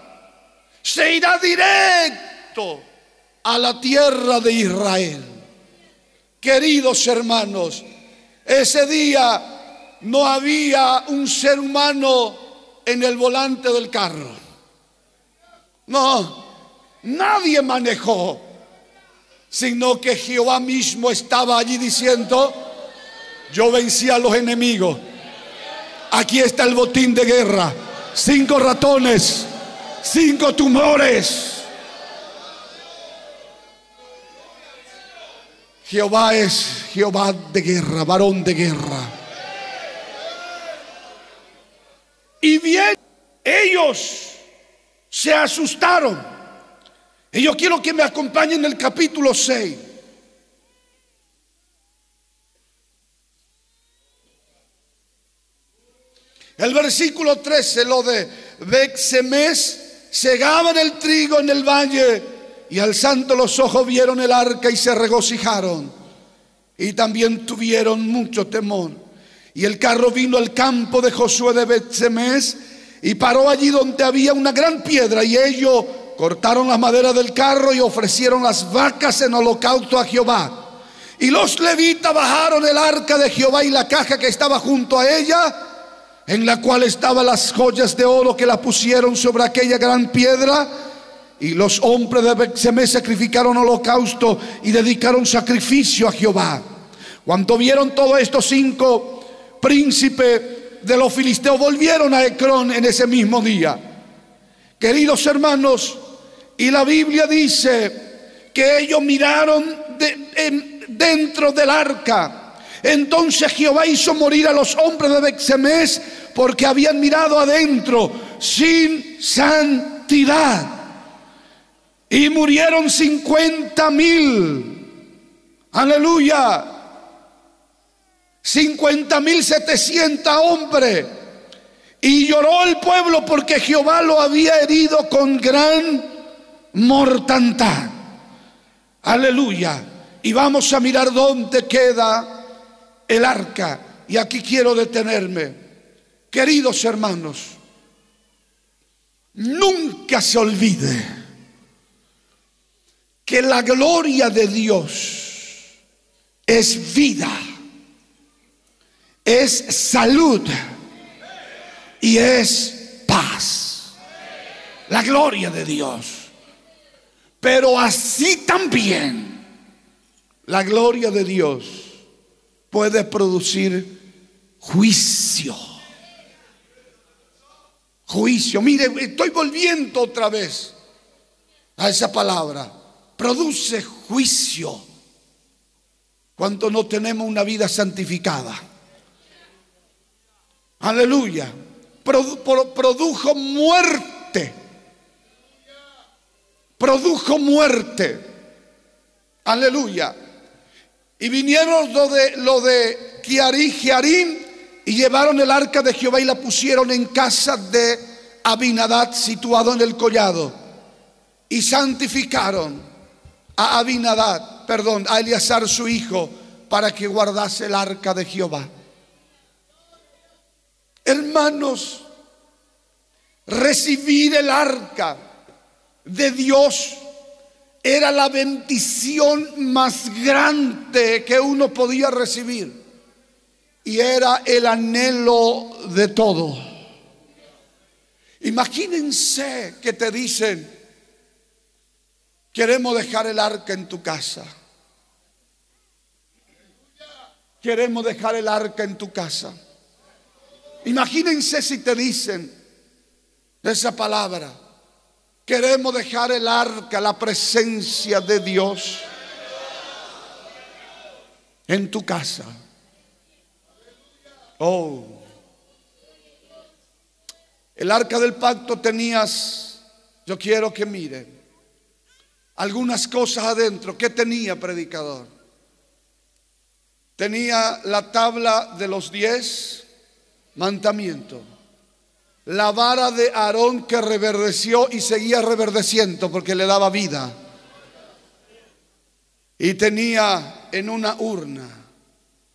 se irá directo a la tierra de Israel. Queridos hermanos, ese día no había un ser humano en el volante del carro. No, nadie manejó, sino que Jehová mismo estaba allí diciendo: yo vencí a los enemigos. Aquí está el botín de guerra: cinco ratones, cinco tumores. Jehová es Jehová de guerra, varón de guerra. Y bien, ellos se asustaron. Y yo quiero que me acompañen en el capítulo seis. El versículo trece, lo de Bexemés: segaban el trigo en el valle, y alzando los ojos vieron el arca y se regocijaron, y también tuvieron mucho temor. Y el carro vino al campo de Josué de Betsemés, y paró allí donde había una gran piedra, y ellos cortaron las maderas del carro y ofrecieron las vacas en holocausto a Jehová. Y los levitas bajaron el arca de Jehová y la caja que estaba junto a ella, en la cual estaban las joyas de oro, que la pusieron sobre aquella gran piedra. Y los hombres de Betsemés sacrificaron holocausto y dedicaron sacrificio a Jehová. Cuando vieron todos estos cinco príncipe de los filisteos, volvieron a Ecrón en ese mismo día. Queridos hermanos, y la Biblia dice que ellos miraron de, en, dentro del arca. Entonces Jehová hizo morir a los hombres de Bexemés, porque habían mirado adentro sin santidad, y murieron cincuenta mil. Aleluya. cincuenta mil setecientos hombres. Y lloró el pueblo porque Jehová lo había herido con gran mortandad. Aleluya. Y vamos a mirar dónde queda el arca. Y aquí quiero detenerme. Queridos hermanos, nunca se olvide que la gloria de Dios es vida, es salud y es paz. La gloria de Dios. Pero así también la gloria de Dios puede producir juicio. Juicio. Mire, estoy volviendo otra vez a esa palabra. Produce juicio cuando no tenemos una vida santificada. Aleluya. produ- produjo muerte. Produjo muerte. Aleluya. Y vinieron los de, lo de Kiarí, Jearim, y llevaron el arca de Jehová y la pusieron en casa de Abinadab, situado en el collado. Y santificaron a Abinadab, perdón, a Eleazar su hijo, para que guardase el arca de Jehová. Hermanos, recibir el arca de Dios era la bendición más grande que uno podía recibir, y era el anhelo de todo. Imagínense que te dicen: queremos dejar el arca en tu casa. Queremos dejar el arca en tu casa. Imagínense si te dicen esa palabra: queremos dejar el arca, la presencia de Dios, en tu casa. Oh, el arca del pacto tenías, yo quiero que miren algunas cosas adentro. ¿Qué tenía, predicador? Tenía la tabla de los diez mandamientos, la vara de Aarón que reverdeció y seguía reverdeciendo porque le daba vida, y tenía en una urna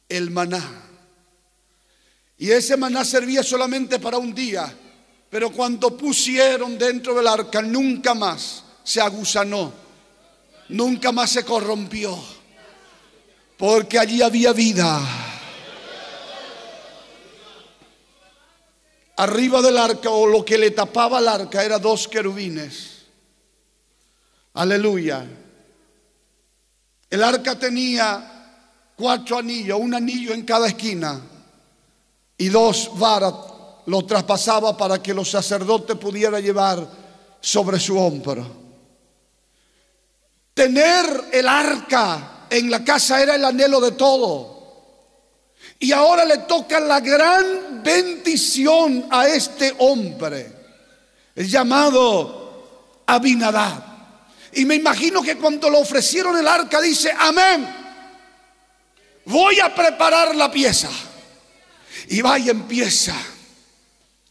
el maná. Y ese maná servía solamente para un día, pero cuando pusieron dentro del arca, nunca más se aguzanó, nunca más se corrompió, porque allí había vida. Arriba del arca, o lo que le tapaba al arca, eran dos querubines. Aleluya. El arca tenía cuatro anillos, un anillo en cada esquina. Y dos varas lo traspasaba para que los sacerdotes pudieran llevar sobre su hombro. Tener el arca en la casa era el anhelo de todo. Y ahora le toca la gran bendición a este hombre llamado Abinadab. Y me imagino que cuando le ofrecieron el arca dice: amén, voy a preparar la pieza. Y va y empieza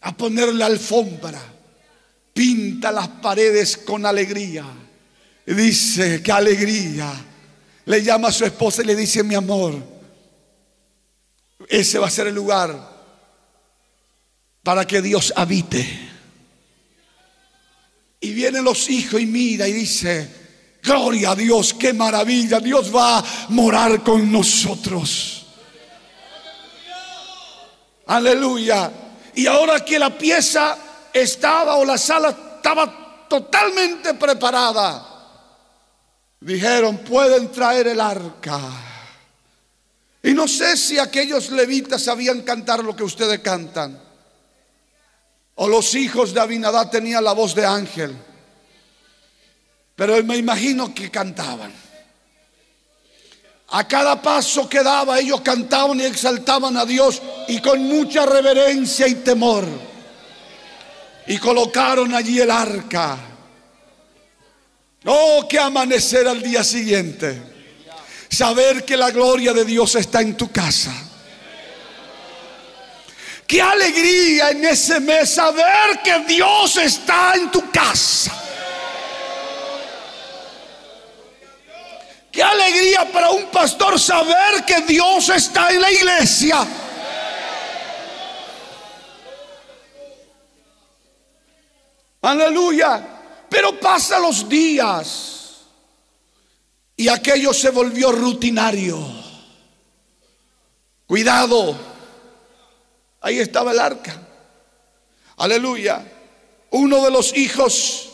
a poner la alfombra, pinta las paredes con alegría. Y dice: qué alegría. Le llama a su esposa y le dice: mi amor, ese va a ser el lugar para que Dios habite. Y vienen los hijos y mira y dice: gloria a Dios, qué maravilla, Dios va a morar con nosotros. Aleluya. Y ahora que la pieza estaba, o la sala estaba totalmente preparada, dijeron: pueden traer el arca. Y no sé si aquellos levitas sabían cantar lo que ustedes cantan, o los hijos de Abinadab tenían la voz de ángel, pero me imagino que cantaban. A cada paso que daba ellos cantaban y exaltaban a Dios, y con mucha reverencia y temor. Y colocaron allí el arca. Oh, que amanecer al día siguiente, saber que la gloria de Dios está en tu casa. Qué alegría en ese mes saber que Dios está en tu casa. Qué alegría para un pastor saber que Dios está en la iglesia. Aleluya. Pero pasan los días y aquello se volvió rutinario. Cuidado, ahí estaba el arca. Aleluya. Uno de los hijos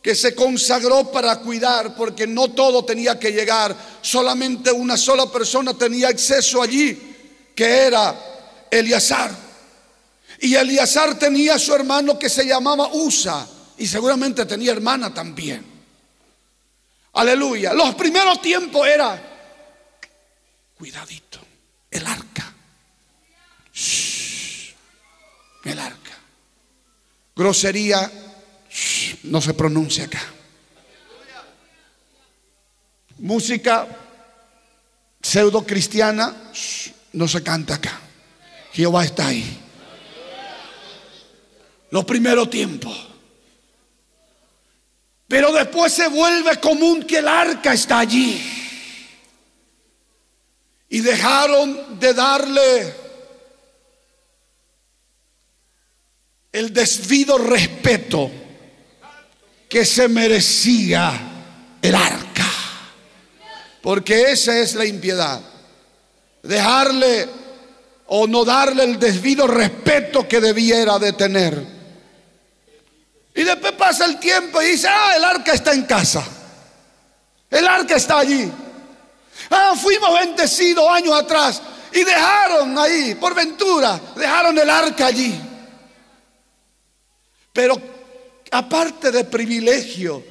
que se consagró para cuidar, porque no todo tenía que llegar, solamente una sola persona tenía acceso allí, que era Eleazar. Y Eleazar tenía a su hermano que se llamaba Usa, y seguramente tenía hermana también. Aleluya. Los primeros tiempos era cuidadito, el arca. Shh, el arca. Grosería shh, no se pronuncia acá. Música pseudo cristiana shh, no se canta acá. Jehová está ahí. Los primeros tiempos. Pero después se vuelve común que el arca está allí. Y dejaron de darle el debido respeto que se merecía el arca. Porque esa es la impiedad. Dejarle o no darle el debido respeto que debiera de tener. Y después pasa el tiempo y dice, ah, el arca está en casa. El arca está allí. Ah, fuimos bendecidos años atrás. Y dejaron ahí, por ventura, dejaron el arca allí. Pero aparte de privilegio,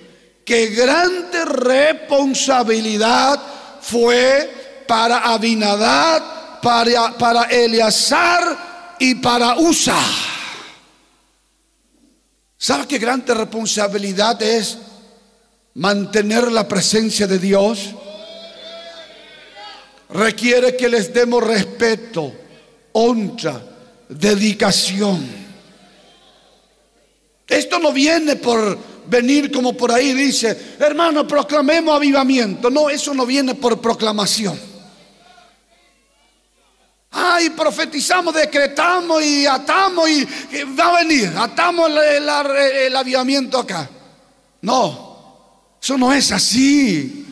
qué grande responsabilidad fue para Abinadab, para, para Eleazar y para Usa. ¿Sabe qué grande responsabilidad es mantener la presencia de Dios? Requiere que les demos respeto, honra, dedicación. Esto no viene por venir como por ahí dice, hermano, proclamemos avivamiento. No, eso no viene por proclamación. Ay, profetizamos, decretamos y atamos y va a venir, atamos el, el, el avivamiento acá. No, eso no es así.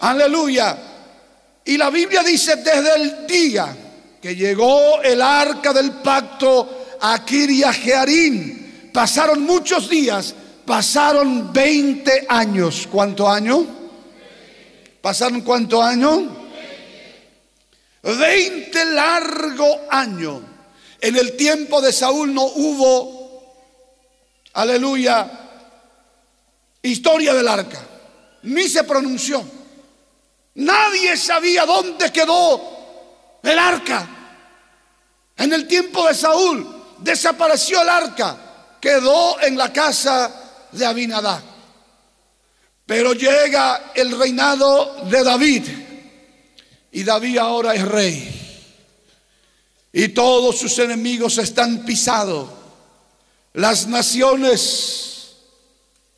Aleluya. Y la Biblia dice, desde el día que llegó el arca del pacto a Kiriat Jearim, pasaron muchos días, pasaron veinte años. ¿Cuánto año? ¿Pasaron cuánto año? veinte largo año. En el tiempo de Saúl no hubo, aleluya, historia del arca. Ni se pronunció. Nadie sabía dónde quedó el arca. En el tiempo de Saúl desapareció el arca. Quedó en la casa de Abinadab. Pero llega el reinado de David. Y David ahora es rey. Y todos sus enemigos están pisados. Las naciones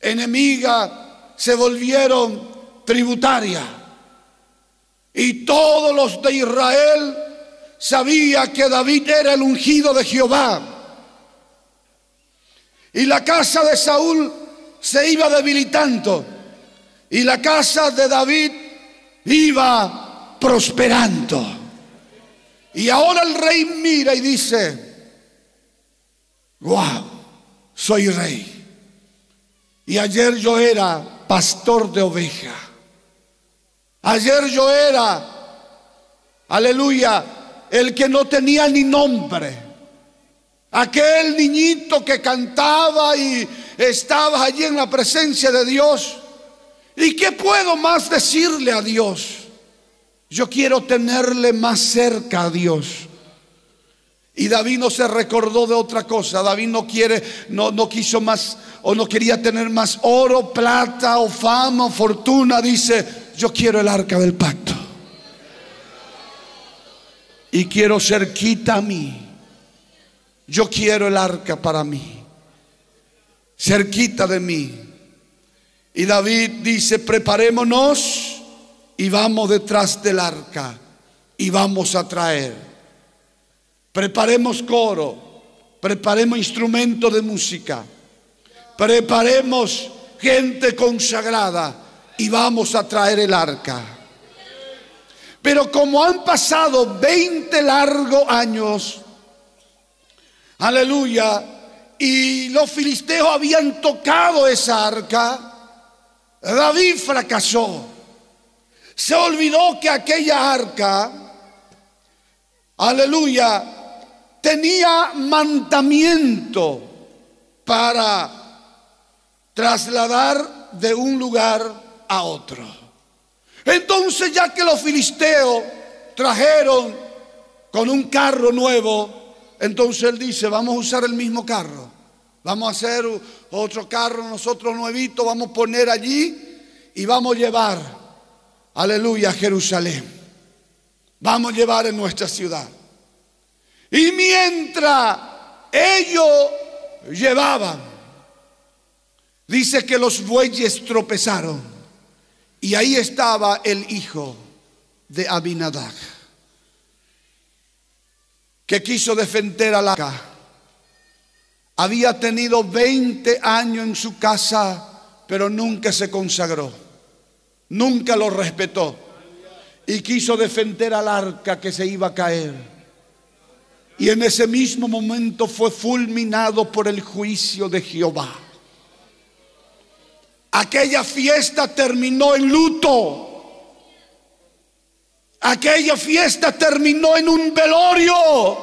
enemigas se volvieron tributarias. Y todos los de Israel sabían que David era el ungido de Jehová. Y la casa de Saúl se iba debilitando. Y la casa de David iba prosperando. Y ahora el rey mira y dice, wow, soy rey. Y ayer yo era pastor de oveja. Ayer yo era, aleluya, el que no tenía ni nombre. Aquel niñito que cantaba y estaba allí en la presencia de Dios. ¿Y qué puedo más decirle a Dios? Yo quiero tenerle más cerca a Dios. Y David no se recordó de otra cosa. David no quiere, no, no quiso más, o no quería tener más oro, plata, o fama, o fortuna. Dice, yo quiero el arca del pacto. Y quiero cerquita a mí. Yo quiero el arca para mí. Cerquita de mí. Y David dice, preparémonos y vamos detrás del arca y vamos a traer. Preparemos coro, preparemos instrumento de música, preparemos gente consagrada y vamos a traer el arca. Pero como han pasado veinte largos años, aleluya, y los filisteos habían tocado esa arca, David fracasó. Se olvidó que aquella arca, aleluya, tenía mandamiento para trasladar de un lugar a otro. Entonces, ya que los filisteos trajeron con un carro nuevo Entonces él dice, vamos a usar el mismo carro, vamos a hacer otro carro nosotros nuevito, vamos a poner allí y vamos a llevar, aleluya, a Jerusalén, vamos a llevar en nuestra ciudad. Y mientras ellos llevaban, dice que los bueyes tropezaron, y ahí estaba el hijo de Abinadab, que quiso defender a la casa. Había tenido veinte años en su casa, pero nunca se consagró, nunca lo respetó, y quiso defender al arca que se iba a caer. Y en ese mismo momento fue fulminado por el juicio de Jehová. Aquella fiesta terminó en luto. Aquella fiesta terminó en un velorio,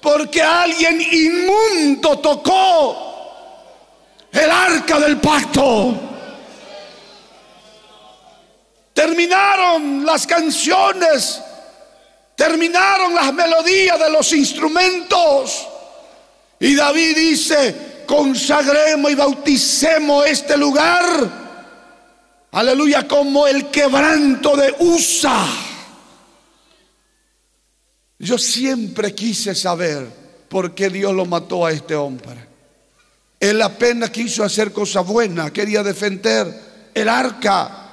porque alguien inmundo tocó el arca del pacto. Terminaron las canciones, terminaron las melodías de los instrumentos, y David dice, consagremos y bauticemos este lugar, aleluya, como el quebranto de Usa. Yo siempre quise saber por qué Dios lo mató a este hombre. Él apenas quiso hacer cosas buenas, quería defender el arca.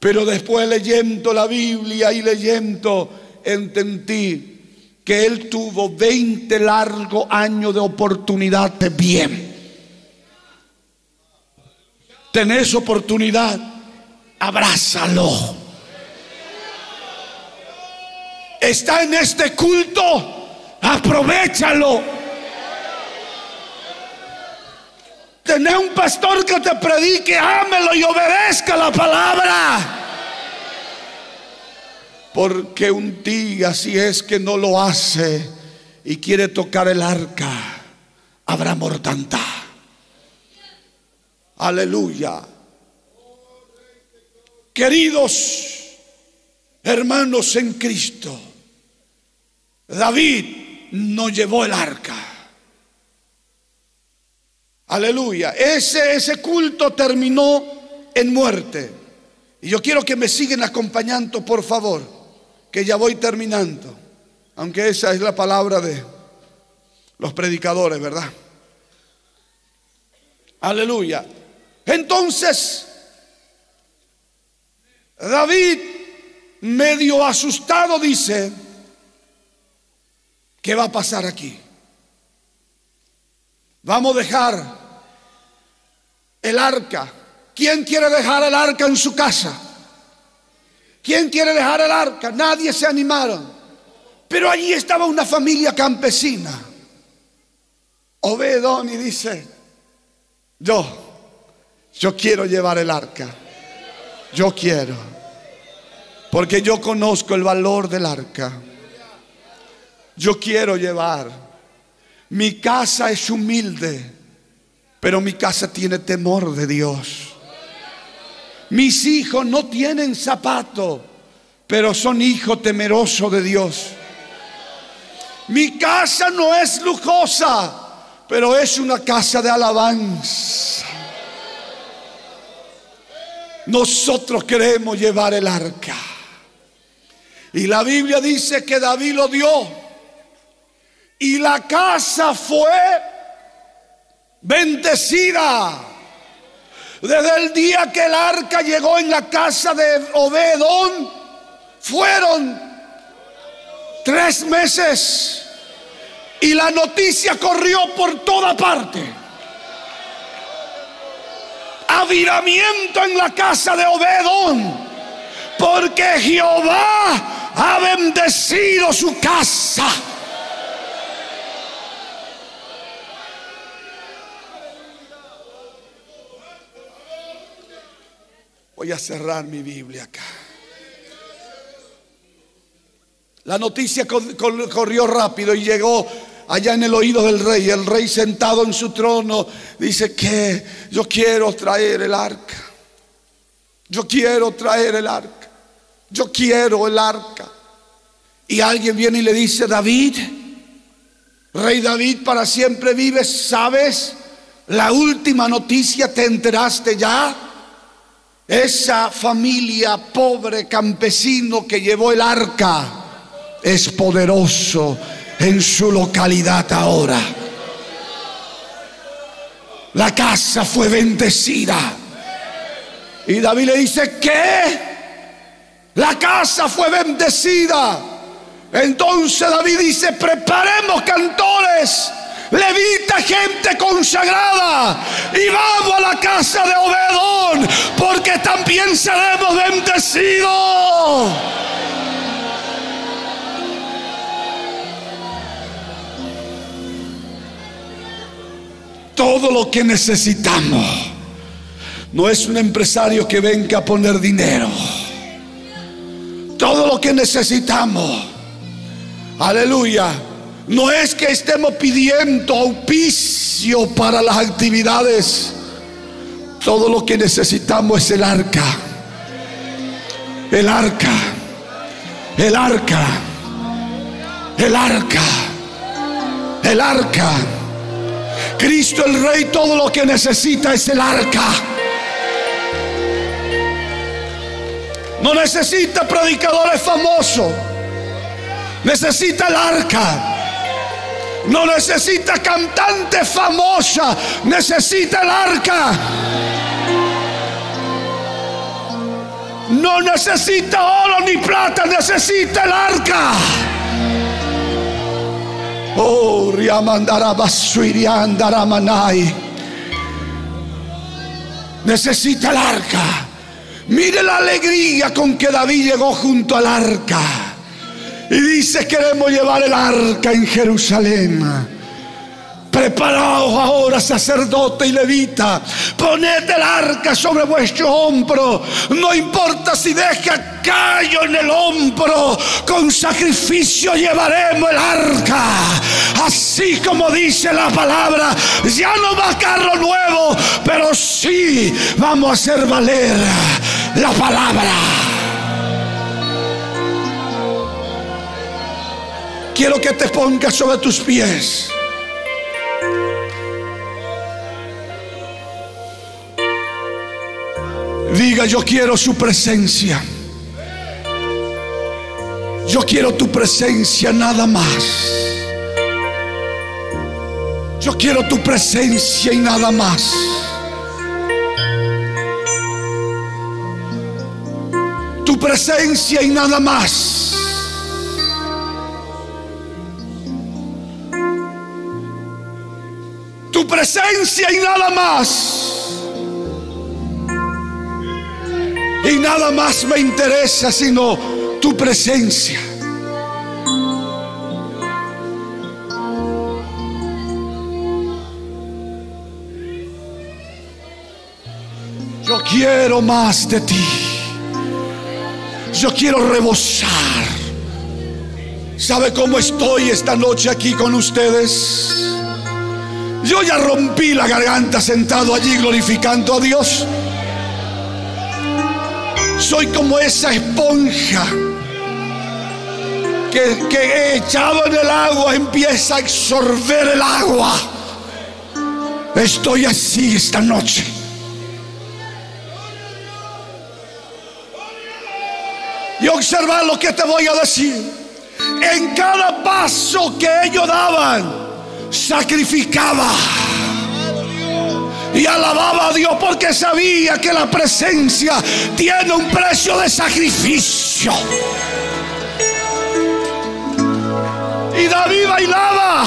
Pero después, leyendo la Biblia y leyendo, entendí que él tuvo veinte largos años de oportunidad de bien. Tenés oportunidad, abrázalo. Está en este culto, aprovéchalo. Tenés un pastor que te predique, ámelo y obedezca la palabra, porque un día, si es que no lo hace y quiere tocar el arca, habrá mortandad. Aleluya. Queridos hermanos en Cristo, David no llevó el arca. Aleluya. Ese, ese culto terminó en muerte. Y yo quiero que me sigan acompañando, por favor, que ya voy terminando. Aunque esa es la palabra de los predicadores, ¿verdad? Aleluya. Entonces, David, medio asustado, dice, ¿qué va a pasar aquí? Vamos a dejar el arca. ¿Quién quiere dejar el arca en su casa? ¿Quién quiere dejar el arca? Nadie se animaron. Pero allí estaba una familia campesina. Obedón, y dice, yo... Yo quiero llevar el arca. Yo quiero. Porque yo conozco el valor del arca. Yo quiero llevar. Mi casa es humilde, pero mi casa tiene temor de Dios. Mis hijos no tienen zapato, pero son hijos temerosos de Dios. Mi casa no es lujosa, pero es una casa de alabanza. Nosotros queremos llevar el arca. Y la Biblia dice que David lo dio, y la casa fue bendecida. Desde el día que el arca llegó en la casa de Obedón, fueron tres meses, y la noticia corrió por toda parte. Avivamiento en la casa de Obedón, porque Jehová ha bendecido su casa. Voy a cerrar mi Biblia acá. La noticia corrió rápido y llegó allá en el oído del rey. El rey, sentado en su trono, dice que yo quiero traer el arca. Yo quiero traer el arca. Yo quiero el arca. Y alguien viene y le dice, David, Rey David, para siempre vives. ¿Sabes? La última noticia, ¿te enteraste ya? Esa familia pobre campesino que llevó el arca es poderoso en su localidad ahora. La casa fue bendecida. Y David le dice, ¿qué? La casa fue bendecida. Entonces David dice, preparemos cantores, levita, gente consagrada, y vamos a la casa de Obedón, porque también seremos bendecidos. Todo lo que necesitamos no es un empresario que venga a poner dinero. Todo lo que necesitamos, aleluya, no es que estemos pidiendo auspicio para las actividades. Todo lo que necesitamos es el arca. El arca. El arca. El arca. El arca. Cristo el Rey, todo lo que necesita es el arca. No necesita predicadores famosos. Necesita el arca. No necesita cantante famosa, necesita el arca. No necesita oro ni plata, necesita el arca. Oh, necesita el arca. Mire la alegría con que David llegó junto al arca. Y dice, queremos llevar el arca en Jerusalén. Preparaos ahora, sacerdote y levita, poned el arca sobre vuestro hombro. No importa si deja callo en el hombro, con sacrificio llevaremos el arca. Así como dice la palabra, ya no va carro nuevo, pero sí vamos a hacer valer la palabra. Quiero que te pongas sobre tus pies. Diga, yo quiero su presencia. Yo quiero tu presencia, nada más. Yo quiero tu presencia y nada más. Tu presencia y nada más. Tu presencia y nada más. Y nada más me interesa sino tu presencia. Yo quiero más de ti. Yo quiero rebosar. ¿Sabe cómo estoy esta noche aquí con ustedes? Yo ya rompí la garganta sentado allí glorificando a Dios. Soy como esa esponja que, que he echado en el agua, empieza a absorber el agua. Estoy así esta noche. Y observa lo que te voy a decir. En cada paso que ellos daban, sacrificaba y alababa a Dios, porque sabía que la presencia tiene un precio de sacrificio. Y David bailaba.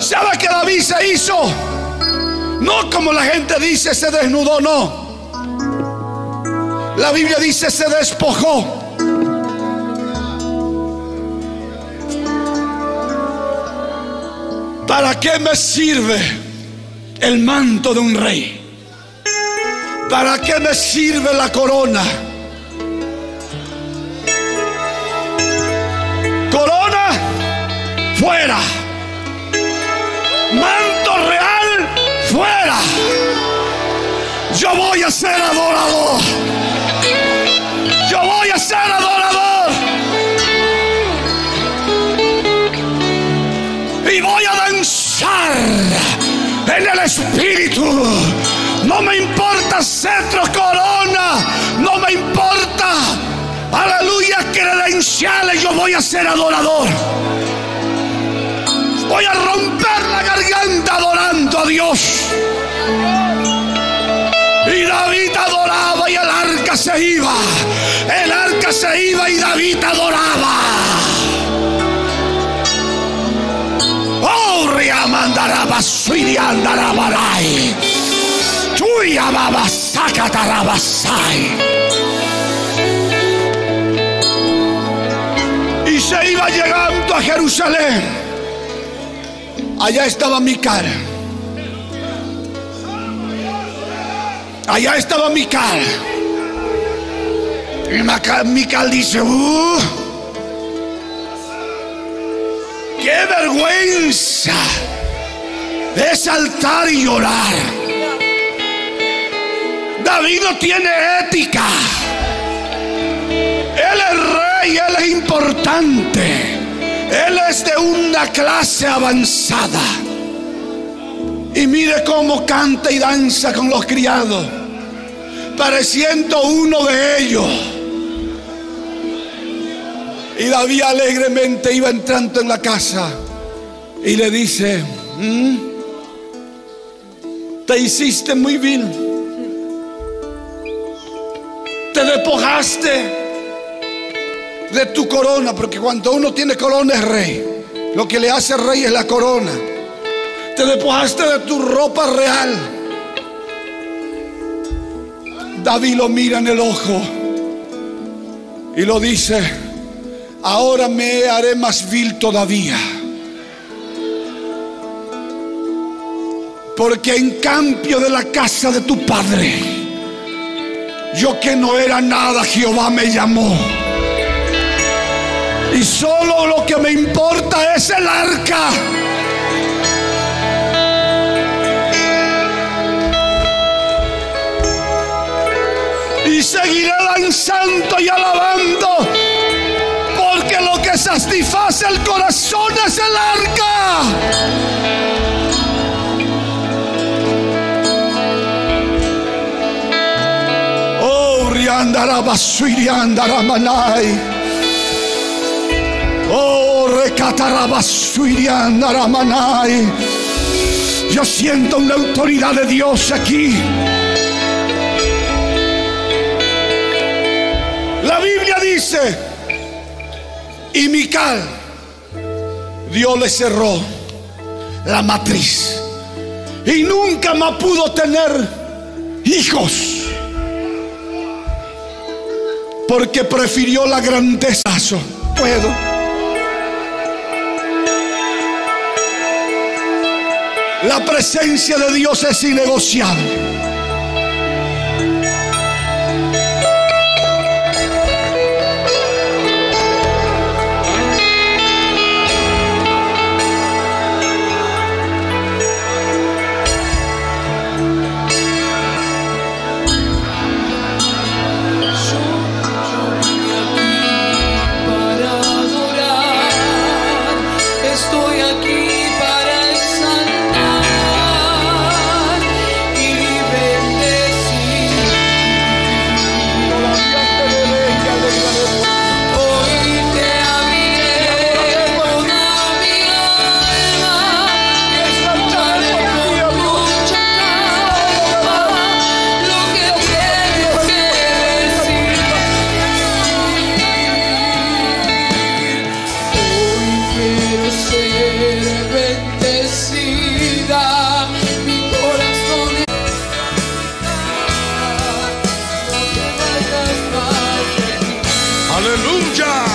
¿Sabe que David se hizo? No como la gente dice, se desnudó, no. La Biblia dice, se despojó. ¿Para qué me sirve el manto de un rey? ¿Para qué me sirve la corona? Corona, fuera. Manto real, fuera. Yo voy a ser adorador. Yo voy a ser adorador. No me importa cetro, corona, no me importa, aleluya, credenciales. Yo voy a ser adorador. Voy a romper la garganta adorando a Dios. Y David adoraba y el arca se iba. El arca se iba y David adoraba. Oh, riamandaraba, suiriandarabaray. Chuyababa, sacatarabasay. Y se iba llegando a Jerusalén. Allá estaba Mical. Allá estaba Mical. Y Mical dice: uh, ¡qué vergüenza! De saltar y llorar. David no tiene ética. Él es rey. Y él es importante. Él es de una clase avanzada. Y mire cómo canta y danza con los criados, pareciendo uno de ellos. Y David alegremente iba entrando en la casa y le dice: ¿Mm? Te hiciste muy vil. Te despojaste de tu corona, porque cuando uno tiene corona es rey. Lo que le hace rey es la corona. Te despojaste de tu ropa real. David lo mira en el ojo y lo dice: ahora me haré más vil todavía, porque en cambio de la casa de tu padre, yo que no era nada, Jehová me llamó. Y solo lo que me importa es el arca. Y seguiré danzando y alabando, porque lo que satisface el corazón es el arca. Oh, riandara basuriandara manai. Oh, recatarabasuiriandaramanay. Yo siento una autoridad de Dios aquí. La Biblia dice: y Mical, Dios le cerró la matriz y nunca más pudo tener hijos, porque prefirió la grandeza. Puedo. La presencia de Dios es innegociable. ¡Aleluya!